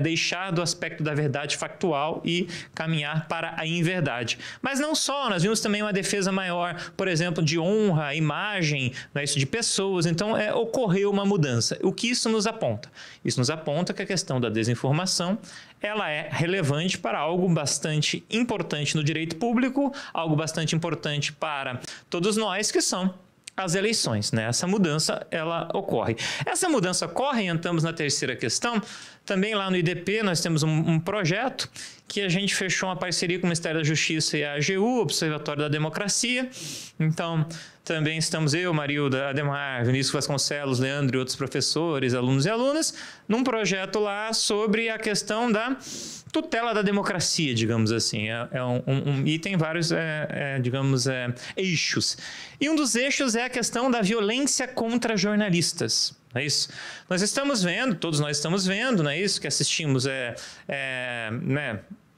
deixar do aspecto da verdade factual e caminhar para a inverdade. Mas não só, nós vimos também uma defesa maior, por exemplo, de honra, imagem, né, isso de pessoas, então ocorreu uma mudança. O que isso nos aponta? Isso nos aponta que a questão da desinformação ela é relevante para algo bastante importante no direito público, algo bastante importante para todos nós, que são as eleições, né? Essa mudança, ela ocorre. Essa mudança ocorre, entramos na terceira questão, também lá no IDP nós temos um projeto que a gente fechou uma parceria com o Ministério da Justiça e a AGU, Observatório da Democracia, então... Também estamos eu, Marilda, Adhemar, Vinícius Vasconcelos, Leandro e outros professores, alunos e alunas, num projeto lá sobre a questão da tutela da democracia, digamos assim. E tem vários, digamos, eixos. E um dos eixos é a questão da violência contra jornalistas. Não é isso? Nós estamos vendo, todos nós estamos vendo, não é isso? Que assistimos, né?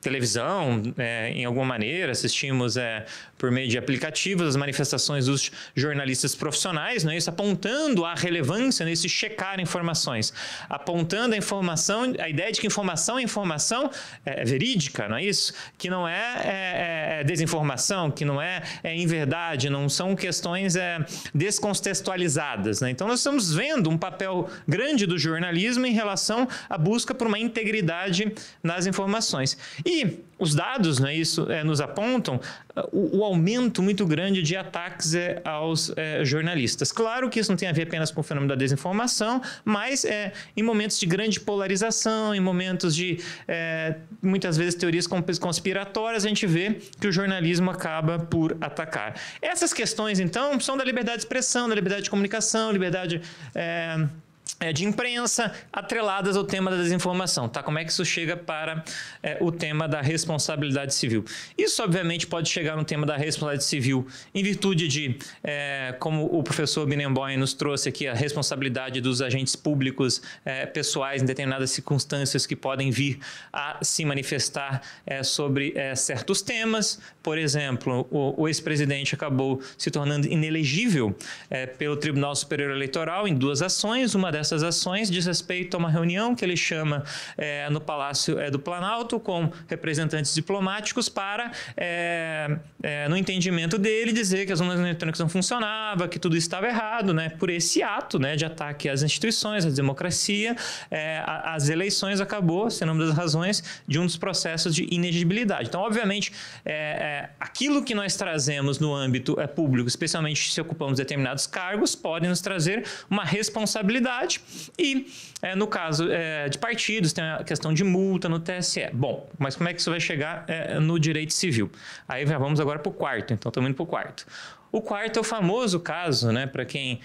televisão, em alguma maneira, assistimos por meio de aplicativos as manifestações dos jornalistas profissionais, não é isso? Apontando a relevância nesse checar informações, apontando a informação, a ideia de que informação é informação verídica, não é isso? Que não é desinformação, que não é inverdade, não são questões descontextualizadas, né? Então, nós estamos vendo um papel grande do jornalismo em relação à busca por uma integridade nas informações. E os dados, né, isso nos apontam o aumento muito grande de ataques aos jornalistas. Claro que isso não tem a ver apenas com o fenômeno da desinformação, mas em momentos de grande polarização, em momentos de, muitas vezes, teorias conspiratórias, a gente vê que o jornalismo acaba por atacar. Essas questões, então, são da liberdade de expressão, da liberdade de comunicação, liberdade... de imprensa, atreladas ao tema da desinformação, tá? Como é que isso chega para o tema da responsabilidade civil? Isso, obviamente, pode chegar no tema da responsabilidade civil em virtude de, como o professor Binnenbaum nos trouxe aqui, a responsabilidade dos agentes públicos pessoais em determinadas circunstâncias que podem vir a se manifestar sobre certos temas. Por exemplo, o ex-presidente acabou se tornando inelegível pelo Tribunal Superior Eleitoral em 2 ações, uma dessas ações diz respeito a uma reunião que ele chama no Palácio do Planalto com representantes diplomáticos para, no entendimento dele, dizer que as urnas eletrônicas não funcionavam, que tudo estava errado, né? Por esse ato, né, de ataque às instituições, à democracia, às eleições, acabou sendo uma das razões de um dos processos de inegibilidade. Então, obviamente, aquilo que nós trazemos no âmbito público, especialmente se ocupamos determinados cargos, pode nos trazer uma responsabilidade. E, no caso de partidos, tem a questão de multa no TSE. Bom, mas como é que isso vai chegar no direito civil? Aí já vamos agora para o quarto, então estamos indo para o quarto. O quarto é o famoso caso, né, para quem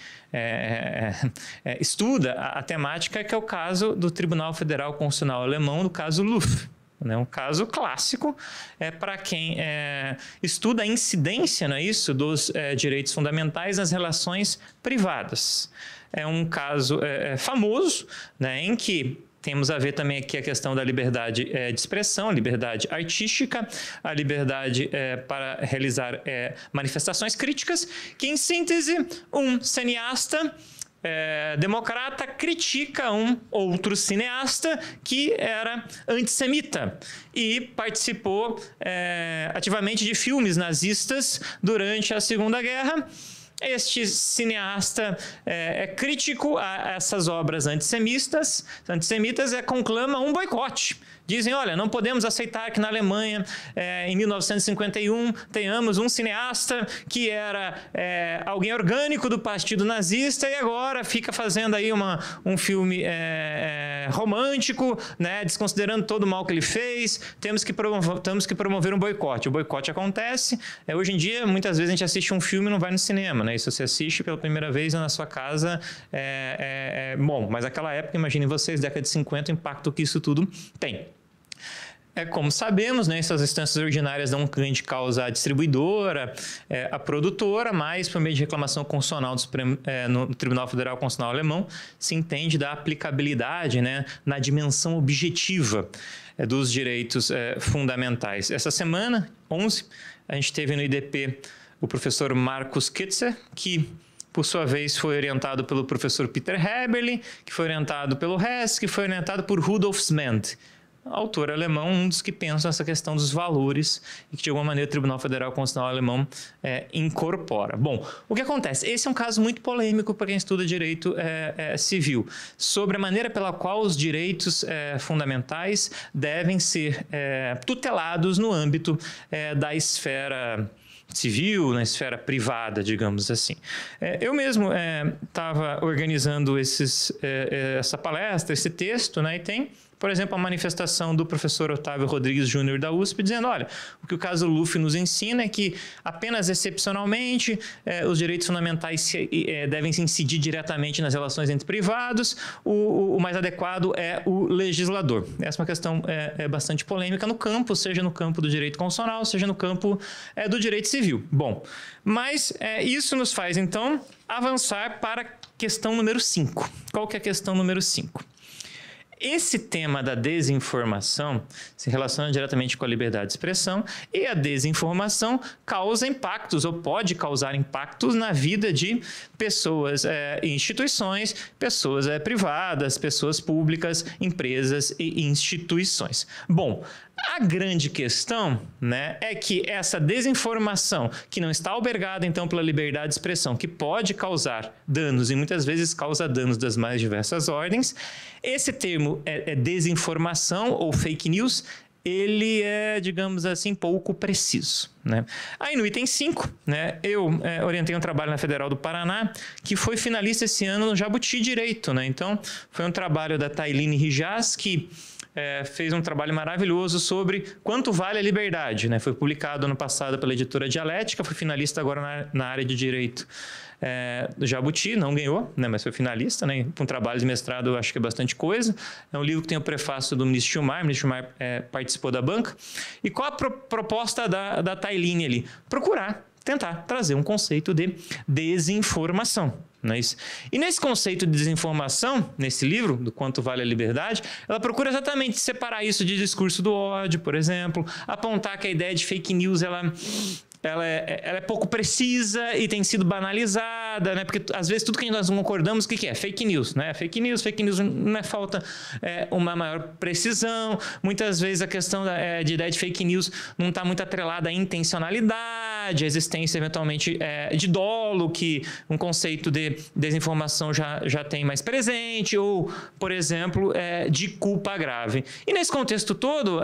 estuda a temática, que é o caso do Tribunal Federal Constitucional Alemão, no caso Luff. É um caso clássico para quem estuda a incidência, não é isso, dos direitos fundamentais nas relações privadas. É um caso famoso, né, em que temos a ver também aqui a questão da liberdade de expressão, liberdade artística, a liberdade para realizar manifestações críticas, que, em síntese, um cineasta democrata critica um outro cineasta que era antissemita e participou ativamente de filmes nazistas durante a Segunda Guerra. Este cineasta é crítico a essas obras antissemitas, conclama um boicote. Dizem, olha, não podemos aceitar que na Alemanha, em 1951, tenhamos um cineasta que era alguém orgânico do partido nazista e agora fica fazendo aí um filme romântico, né, desconsiderando todo o mal que ele fez. Temos que promover um boicote. O boicote acontece. Hoje em dia, muitas vezes a gente assiste um filme e não vai no cinema, né? Isso você assiste pela primeira vez na sua casa. Bom, mas naquela época, imaginem vocês, década de 50, o impacto que isso tudo tem. Como sabemos, né, essas instâncias ordinárias dão um grande causa à distribuidora, à produtora, mas por meio de reclamação constitucional do Supremo, no Tribunal Federal Constitucional Alemão, se entende da aplicabilidade, né, na dimensão objetiva dos direitos fundamentais. Essa semana, 11, a gente teve no IDP o professor Marcos Kitzer, que... por sua vez, foi orientado pelo professor Peter Heberlin, que foi orientado pelo Hess, que foi orientado por Rudolf Sment, autor alemão, um dos que pensam nessa questão dos valores e que, de alguma maneira, o Tribunal Federal Constitucional Alemão incorpora. Bom, o que acontece? Esse é um caso muito polêmico para quem estuda direito civil, sobre a maneira pela qual os direitos fundamentais devem ser tutelados no âmbito da esfera civil, na esfera privada, digamos assim. Eu mesmo estava organizando essa palestra, esse texto, né, e tem, por exemplo, a manifestação do professor Otávio Rodrigues Júnior da USP, dizendo, olha, o que o caso Luff nos ensina é que apenas excepcionalmente os direitos fundamentais devem se incidir diretamente nas relações entre privados, o mais adequado é o legislador. Essa é uma questão bastante polêmica no campo, seja no campo do direito constitucional, seja no campo do direito civil. Bom, mas isso nos faz, então, avançar para a questão número 5. Qual que é a questão número 5? Esse tema da desinformação se relaciona diretamente com a liberdade de expressão e a desinformação causa impactos ou pode causar impactos na vida de pessoas e instituições, pessoas privadas, pessoas públicas, empresas e instituições. Bom, a grande questão, né, é que essa desinformação que não está albergada então pela liberdade de expressão, que pode causar danos e muitas vezes causa danos das mais diversas ordens, esse termo é desinformação ou fake news, ele é, digamos assim, pouco preciso, né? Aí no item 5, né, eu orientei um trabalho na Federal do Paraná, que foi finalista esse ano no Jabuti Direito, né? Então, foi um trabalho da Tailene Rijaz, que fez um trabalho maravilhoso sobre quanto vale a liberdade, né? Foi publicado ano passado pela editora Dialética, foi finalista agora na área de Direito do Jabuti, não ganhou, né? Mas foi finalista, né? Com um trabalho de mestrado eu acho que é bastante coisa. É um livro que tem o prefácio do ministro Chumar, o ministro Chumar participou da banca. E qual a proposta da Tailene ali? Procurar, tentar trazer um conceito de desinformação. Não é isso? E nesse conceito de desinformação, nesse livro, do quanto vale a liberdade, ela procura exatamente separar isso de discurso do ódio, por exemplo, apontar que a ideia de fake news ela é pouco precisa e tem sido banalizada, né? Porque às vezes tudo que nós concordamos, o que é? Fake news, né? Fake news não é falta uma maior precisão, muitas vezes a questão de ideia de fake news não está muito atrelada à intencionalidade, à existência eventualmente de dolo, que um conceito de desinformação já tem mais presente, ou, por exemplo, de culpa grave. E nesse contexto todo,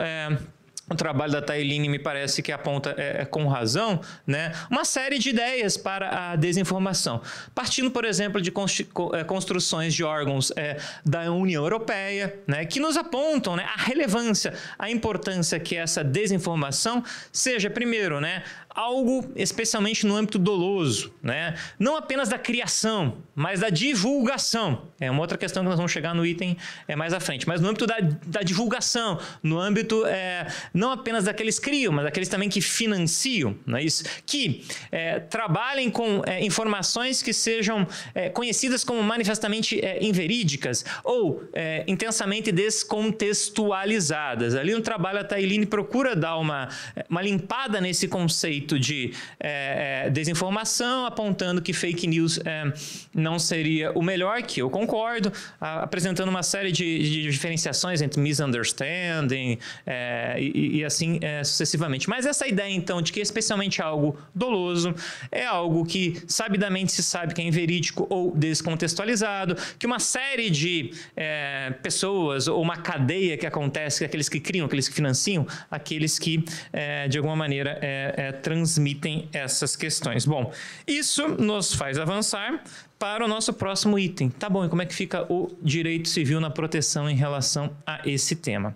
o trabalho da Tailene me parece que aponta, com razão, né, uma série de ideias para a desinformação. Partindo, por exemplo, de construções de órgãos da União Europeia, né, que nos apontam, né, a relevância, a importância que essa desinformação seja, primeiro, né, algo especialmente no âmbito doloso, né? Não apenas da criação, mas da divulgação. É uma outra questão que nós vamos chegar no item mais à frente, mas no âmbito da divulgação, no âmbito não apenas daqueles que criam, mas daqueles também que financiam, não é isso? Que trabalhem com informações que sejam conhecidas como manifestamente inverídicas ou intensamente descontextualizadas. Ali no trabalho a Tailene procura dar uma limpada nesse conceito de desinformação, apontando que fake news não seria o melhor, que eu concordo, apresentando uma série de diferenciações entre misunderstanding e assim sucessivamente. Mas essa ideia, então, de que especialmente algo doloso é algo que sabidamente se sabe que é inverídico ou descontextualizado, que uma série de pessoas ou uma cadeia que acontece, aqueles que criam, aqueles que financiam, aqueles que, de alguma maneira, transmitem essas questões. Bom, isso nos faz avançar para o nosso próximo item. Tá bom, e como é que fica o direito civil na proteção em relação a esse tema?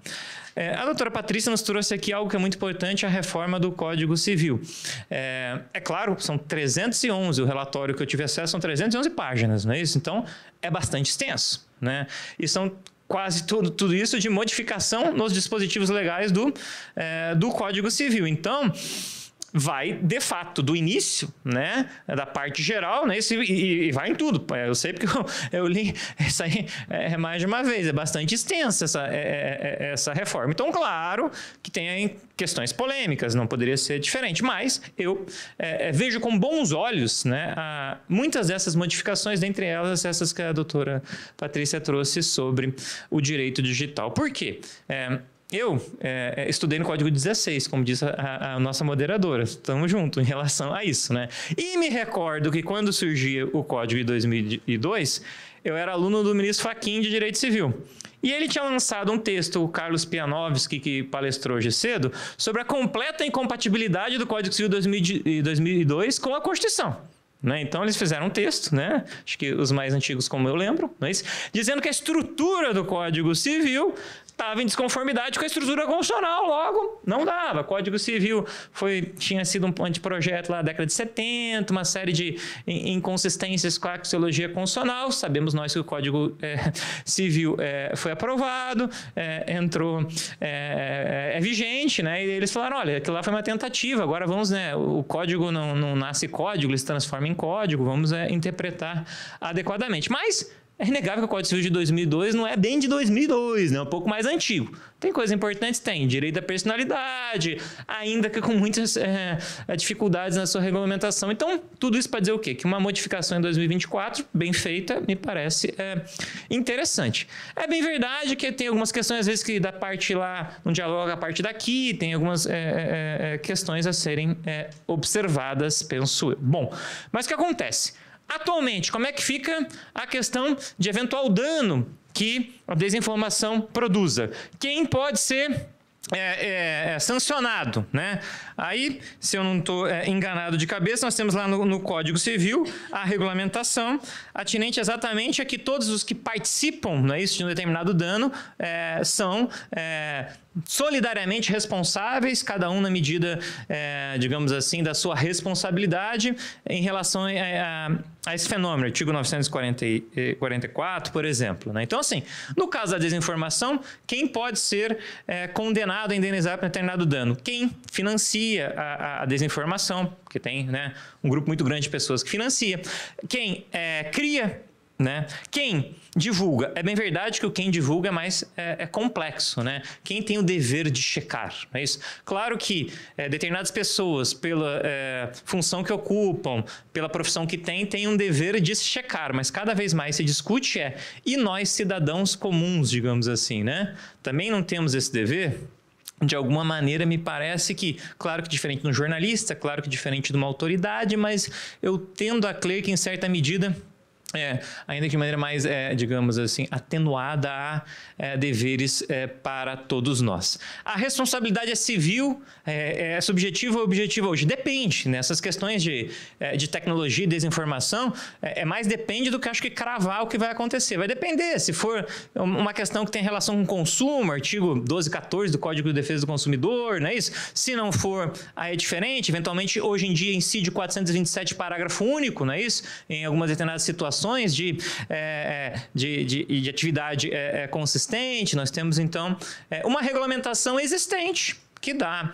A doutora Patrícia nos trouxe aqui algo que é muito importante, a reforma do Código Civil. É claro, são 311, o relatório que eu tive acesso são 311 páginas, não é isso? Então, é bastante extenso, né? E são quase tudo isso de modificação nos dispositivos legais do Código Civil. Então, vai, de fato, do início, né, da parte geral, né, e vai em tudo. Eu sei porque eu li isso aí mais de uma vez, é bastante extensa essa reforma. Então, claro que tem questões polêmicas, não poderia ser diferente, mas eu vejo com bons olhos, né, muitas dessas modificações, dentre elas essas que a doutora Patrícia trouxe sobre o direito digital. Por quê? Eu estudei no Código 16, como disse a nossa moderadora, estamos juntos em relação a isso, né? E me recordo que quando surgia o Código em 2002, eu era aluno do ministro Fachin de Direito Civil. E ele tinha lançado um texto, o Carlos Pianovski, que palestrou hoje cedo, sobre a completa incompatibilidade do Código Civil de 2002 com a Constituição. Né? Então, eles fizeram um texto, né? Acho que os mais antigos, como eu lembro, mas, dizendo que a estrutura do Código Civil estava em desconformidade com a estrutura constitucional, logo não dava. Código Civil tinha sido um anteprojeto lá na década de 70, uma série de inconsistências com a axiologia constitucional. Sabemos nós que o Código Civil foi aprovado, entrou, é vigente, né? E eles falaram, olha, aquilo lá foi uma tentativa, agora vamos, né? O Código não nasce código, ele se transforma em código, vamos interpretar adequadamente. Mas É inegável que o Código Civil de 2002 não é bem de 2002, né? É um pouco mais antigo. Tem coisas importantes? Tem. Direito à personalidade, ainda que com muitas dificuldades na sua regulamentação. Então, tudo isso para dizer o quê? Que uma modificação em 2024, bem feita, me parece interessante. É bem verdade que tem algumas questões, às vezes, que da parte lá não dialoga a parte daqui, tem algumas questões a serem observadas, penso eu. Bom, mas o que acontece? Atualmente, como é que fica a questão de eventual dano que a desinformação produza? Quem pode ser sancionado, né? Aí, se eu não estou enganado de cabeça, nós temos lá no Código Civil a regulamentação atinente exatamente a que todos os que participam, não é isso, de um determinado dano são solidariamente responsáveis, cada um na medida, digamos assim, da sua responsabilidade em relação a esse fenômeno, artigo 944, por exemplo, né? Então, assim, no caso da desinformação, quem pode ser condenado a indenizar por determinado dano? Quem financia a desinformação, porque tem, né, um grupo muito grande de pessoas que financia. Quem cria, né? Quem divulga. É bem verdade que o quem divulga é mais complexo, né? Quem tem o dever de checar, não é isso? Claro que determinadas pessoas, pela função que ocupam, pela profissão que têm, têm um dever de se checar, mas cada vez mais se discute e nós, cidadãos comuns, digamos assim, né? Também não temos esse dever? De alguma maneira, me parece que, claro que diferente de um jornalista, claro que diferente de uma autoridade, mas eu tendo a crer que, em certa medida, ainda que de maneira mais, digamos assim, atenuada a deveres para todos nós. A responsabilidade é civil, é subjetiva ou objetiva hoje? Depende, né? Essas questões de tecnologia e desinformação, mais depende do que acho que cravar o que vai acontecer. Vai depender, se for uma questão que tem relação com o consumo, artigo 1214 do Código de Defesa do Consumidor, não é isso? Se não for, aí é diferente, eventualmente hoje em dia incide 427 parágrafo único, não é isso? Em algumas determinadas situações de atividade consistente, nós temos, então, uma regulamentação existente que dá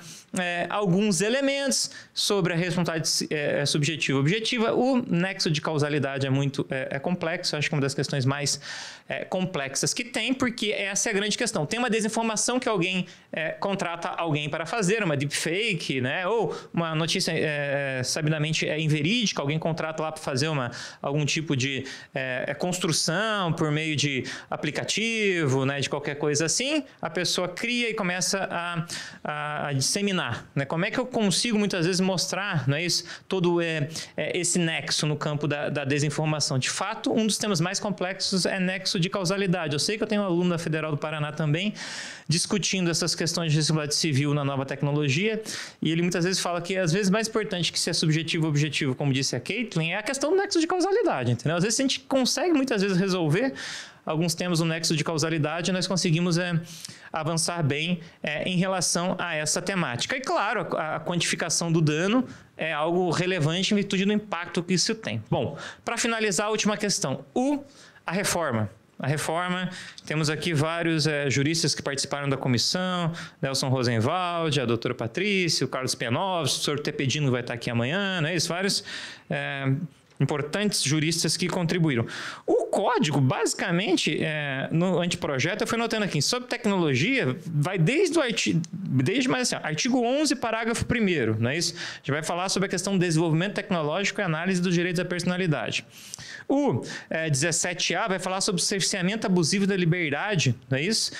alguns elementos sobre a responsabilidade subjetiva e objetiva. O nexo de causalidade é muito complexo, acho que é uma das questões mais complexas que tem, porque essa é a grande questão. Tem uma desinformação que alguém contrata alguém para fazer, uma deepfake, né? Ou uma notícia sabidamente inverídica, alguém contrata lá para fazer algum tipo de construção por meio de aplicativo, né? De qualquer coisa assim, a pessoa cria e começa a disseminar, né? Como é que eu consigo muitas vezes mostrar, não é isso, todo esse nexo no campo da desinformação? De fato, um dos temas mais complexos é nexo de causalidade. Eu sei que eu tenho um aluno da Federal do Paraná também discutindo essas questões de responsabilidade civil na nova tecnologia, e ele muitas vezes fala que às vezes mais importante que se é subjetivo ou objetivo, como disse a Caitlin, é a questão do nexo de causalidade, entendeu? Às vezes a gente consegue muitas vezes resolver alguns temas, o nexo de causalidade, nós conseguimos avançar bem em relação a essa temática. E, claro, a quantificação do dano é algo relevante em virtude do impacto que isso tem. Bom, para finalizar, a última questão, a reforma. A reforma, temos aqui vários juristas que participaram da comissão, Nelson Rosenwald, a doutora Patrícia, o Carlos Pianovski, o professor Tepedino vai estar aqui amanhã, não é isso? Vários importantes juristas que contribuíram. O código, basicamente, no anteprojeto, eu fui notando aqui, sobre tecnologia, vai desde o artigo 11, parágrafo 1º, não é isso? A gente vai falar sobre a questão do desenvolvimento tecnológico e análise dos direitos à personalidade. O 17A vai falar sobre o cerceamento abusivo da liberdade, não é isso?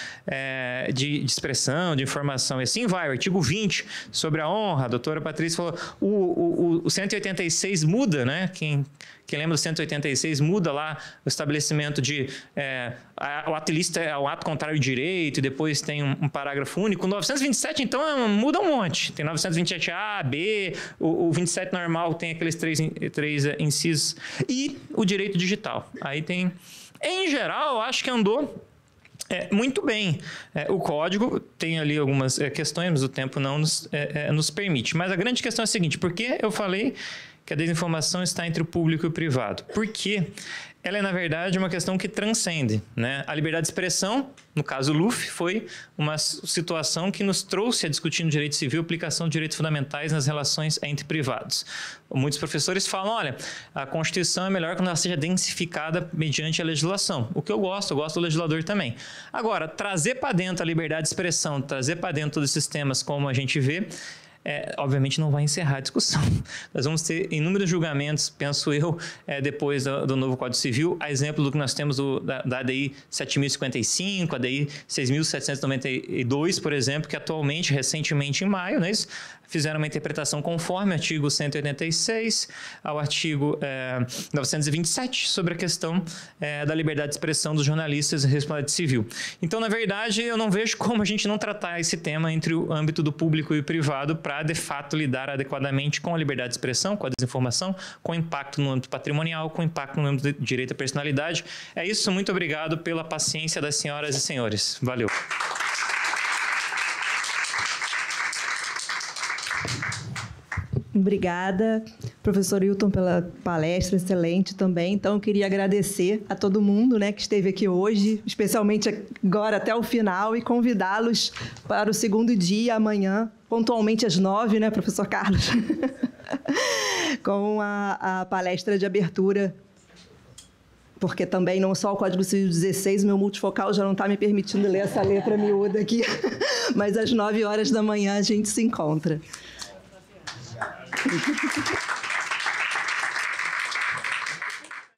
De expressão, de informação, e assim vai. O artigo 20, sobre a honra, a doutora Patrícia falou, o 186 muda, né? Quem lembra do 186 muda lá o estabelecimento de o ato ilícito é o ato contrário ao direito, e depois tem um parágrafo único. O 927, então, muda um monte. Tem 927A, B, o 27 normal tem aqueles três incisos, e o direito digital. Aí tem... Em geral, acho que andou muito bem. O código tem ali algumas questões, mas o tempo não nos permite. Mas a grande questão é a seguinte, porque eu falei que a desinformação está entre o público e o privado. Por quê? Ela é, na verdade, uma questão que transcende, né? A liberdade de expressão, no caso Luff, foi uma situação que nos trouxe a discutir no direito civil a aplicação de direitos fundamentais nas relações entre privados. Muitos professores falam, olha, a Constituição é melhor quando ela seja densificada mediante a legislação. O que eu gosto do legislador também. Agora, trazer para dentro a liberdade de expressão, trazer para dentro dos sistemas como a gente vê, obviamente não vai encerrar a discussão. Nós vamos ter inúmeros julgamentos, penso eu, depois do novo Código Civil, a exemplo do que nós temos da ADI 7.055, ADI 6.792, por exemplo, que atualmente, recentemente em maio, né, isso, fizeram uma interpretação conforme o artigo 186 ao artigo 927 sobre a questão da liberdade de expressão dos jornalistas e responsabilidade civil. Então, na verdade, eu não vejo como a gente não tratar esse tema entre o âmbito do público e o privado para, de fato, lidar adequadamente com a liberdade de expressão, com a desinformação, com o impacto no âmbito patrimonial, com o impacto no âmbito de direito à personalidade. É isso, muito obrigado pela paciência das senhoras e senhores. Valeu. Obrigada, professor Hilton, pela palestra excelente também. Então, eu queria agradecer a todo mundo, né, que esteve aqui hoje, especialmente agora até o final, e convidá-los para o segundo dia, amanhã, pontualmente às 9h, né, professor Carlos? Com a palestra de abertura, porque também não só o Código Civil 16, meu multifocal já não está me permitindo ler essa letra miúda aqui, mas às 9h da manhã a gente se encontra. Thank you.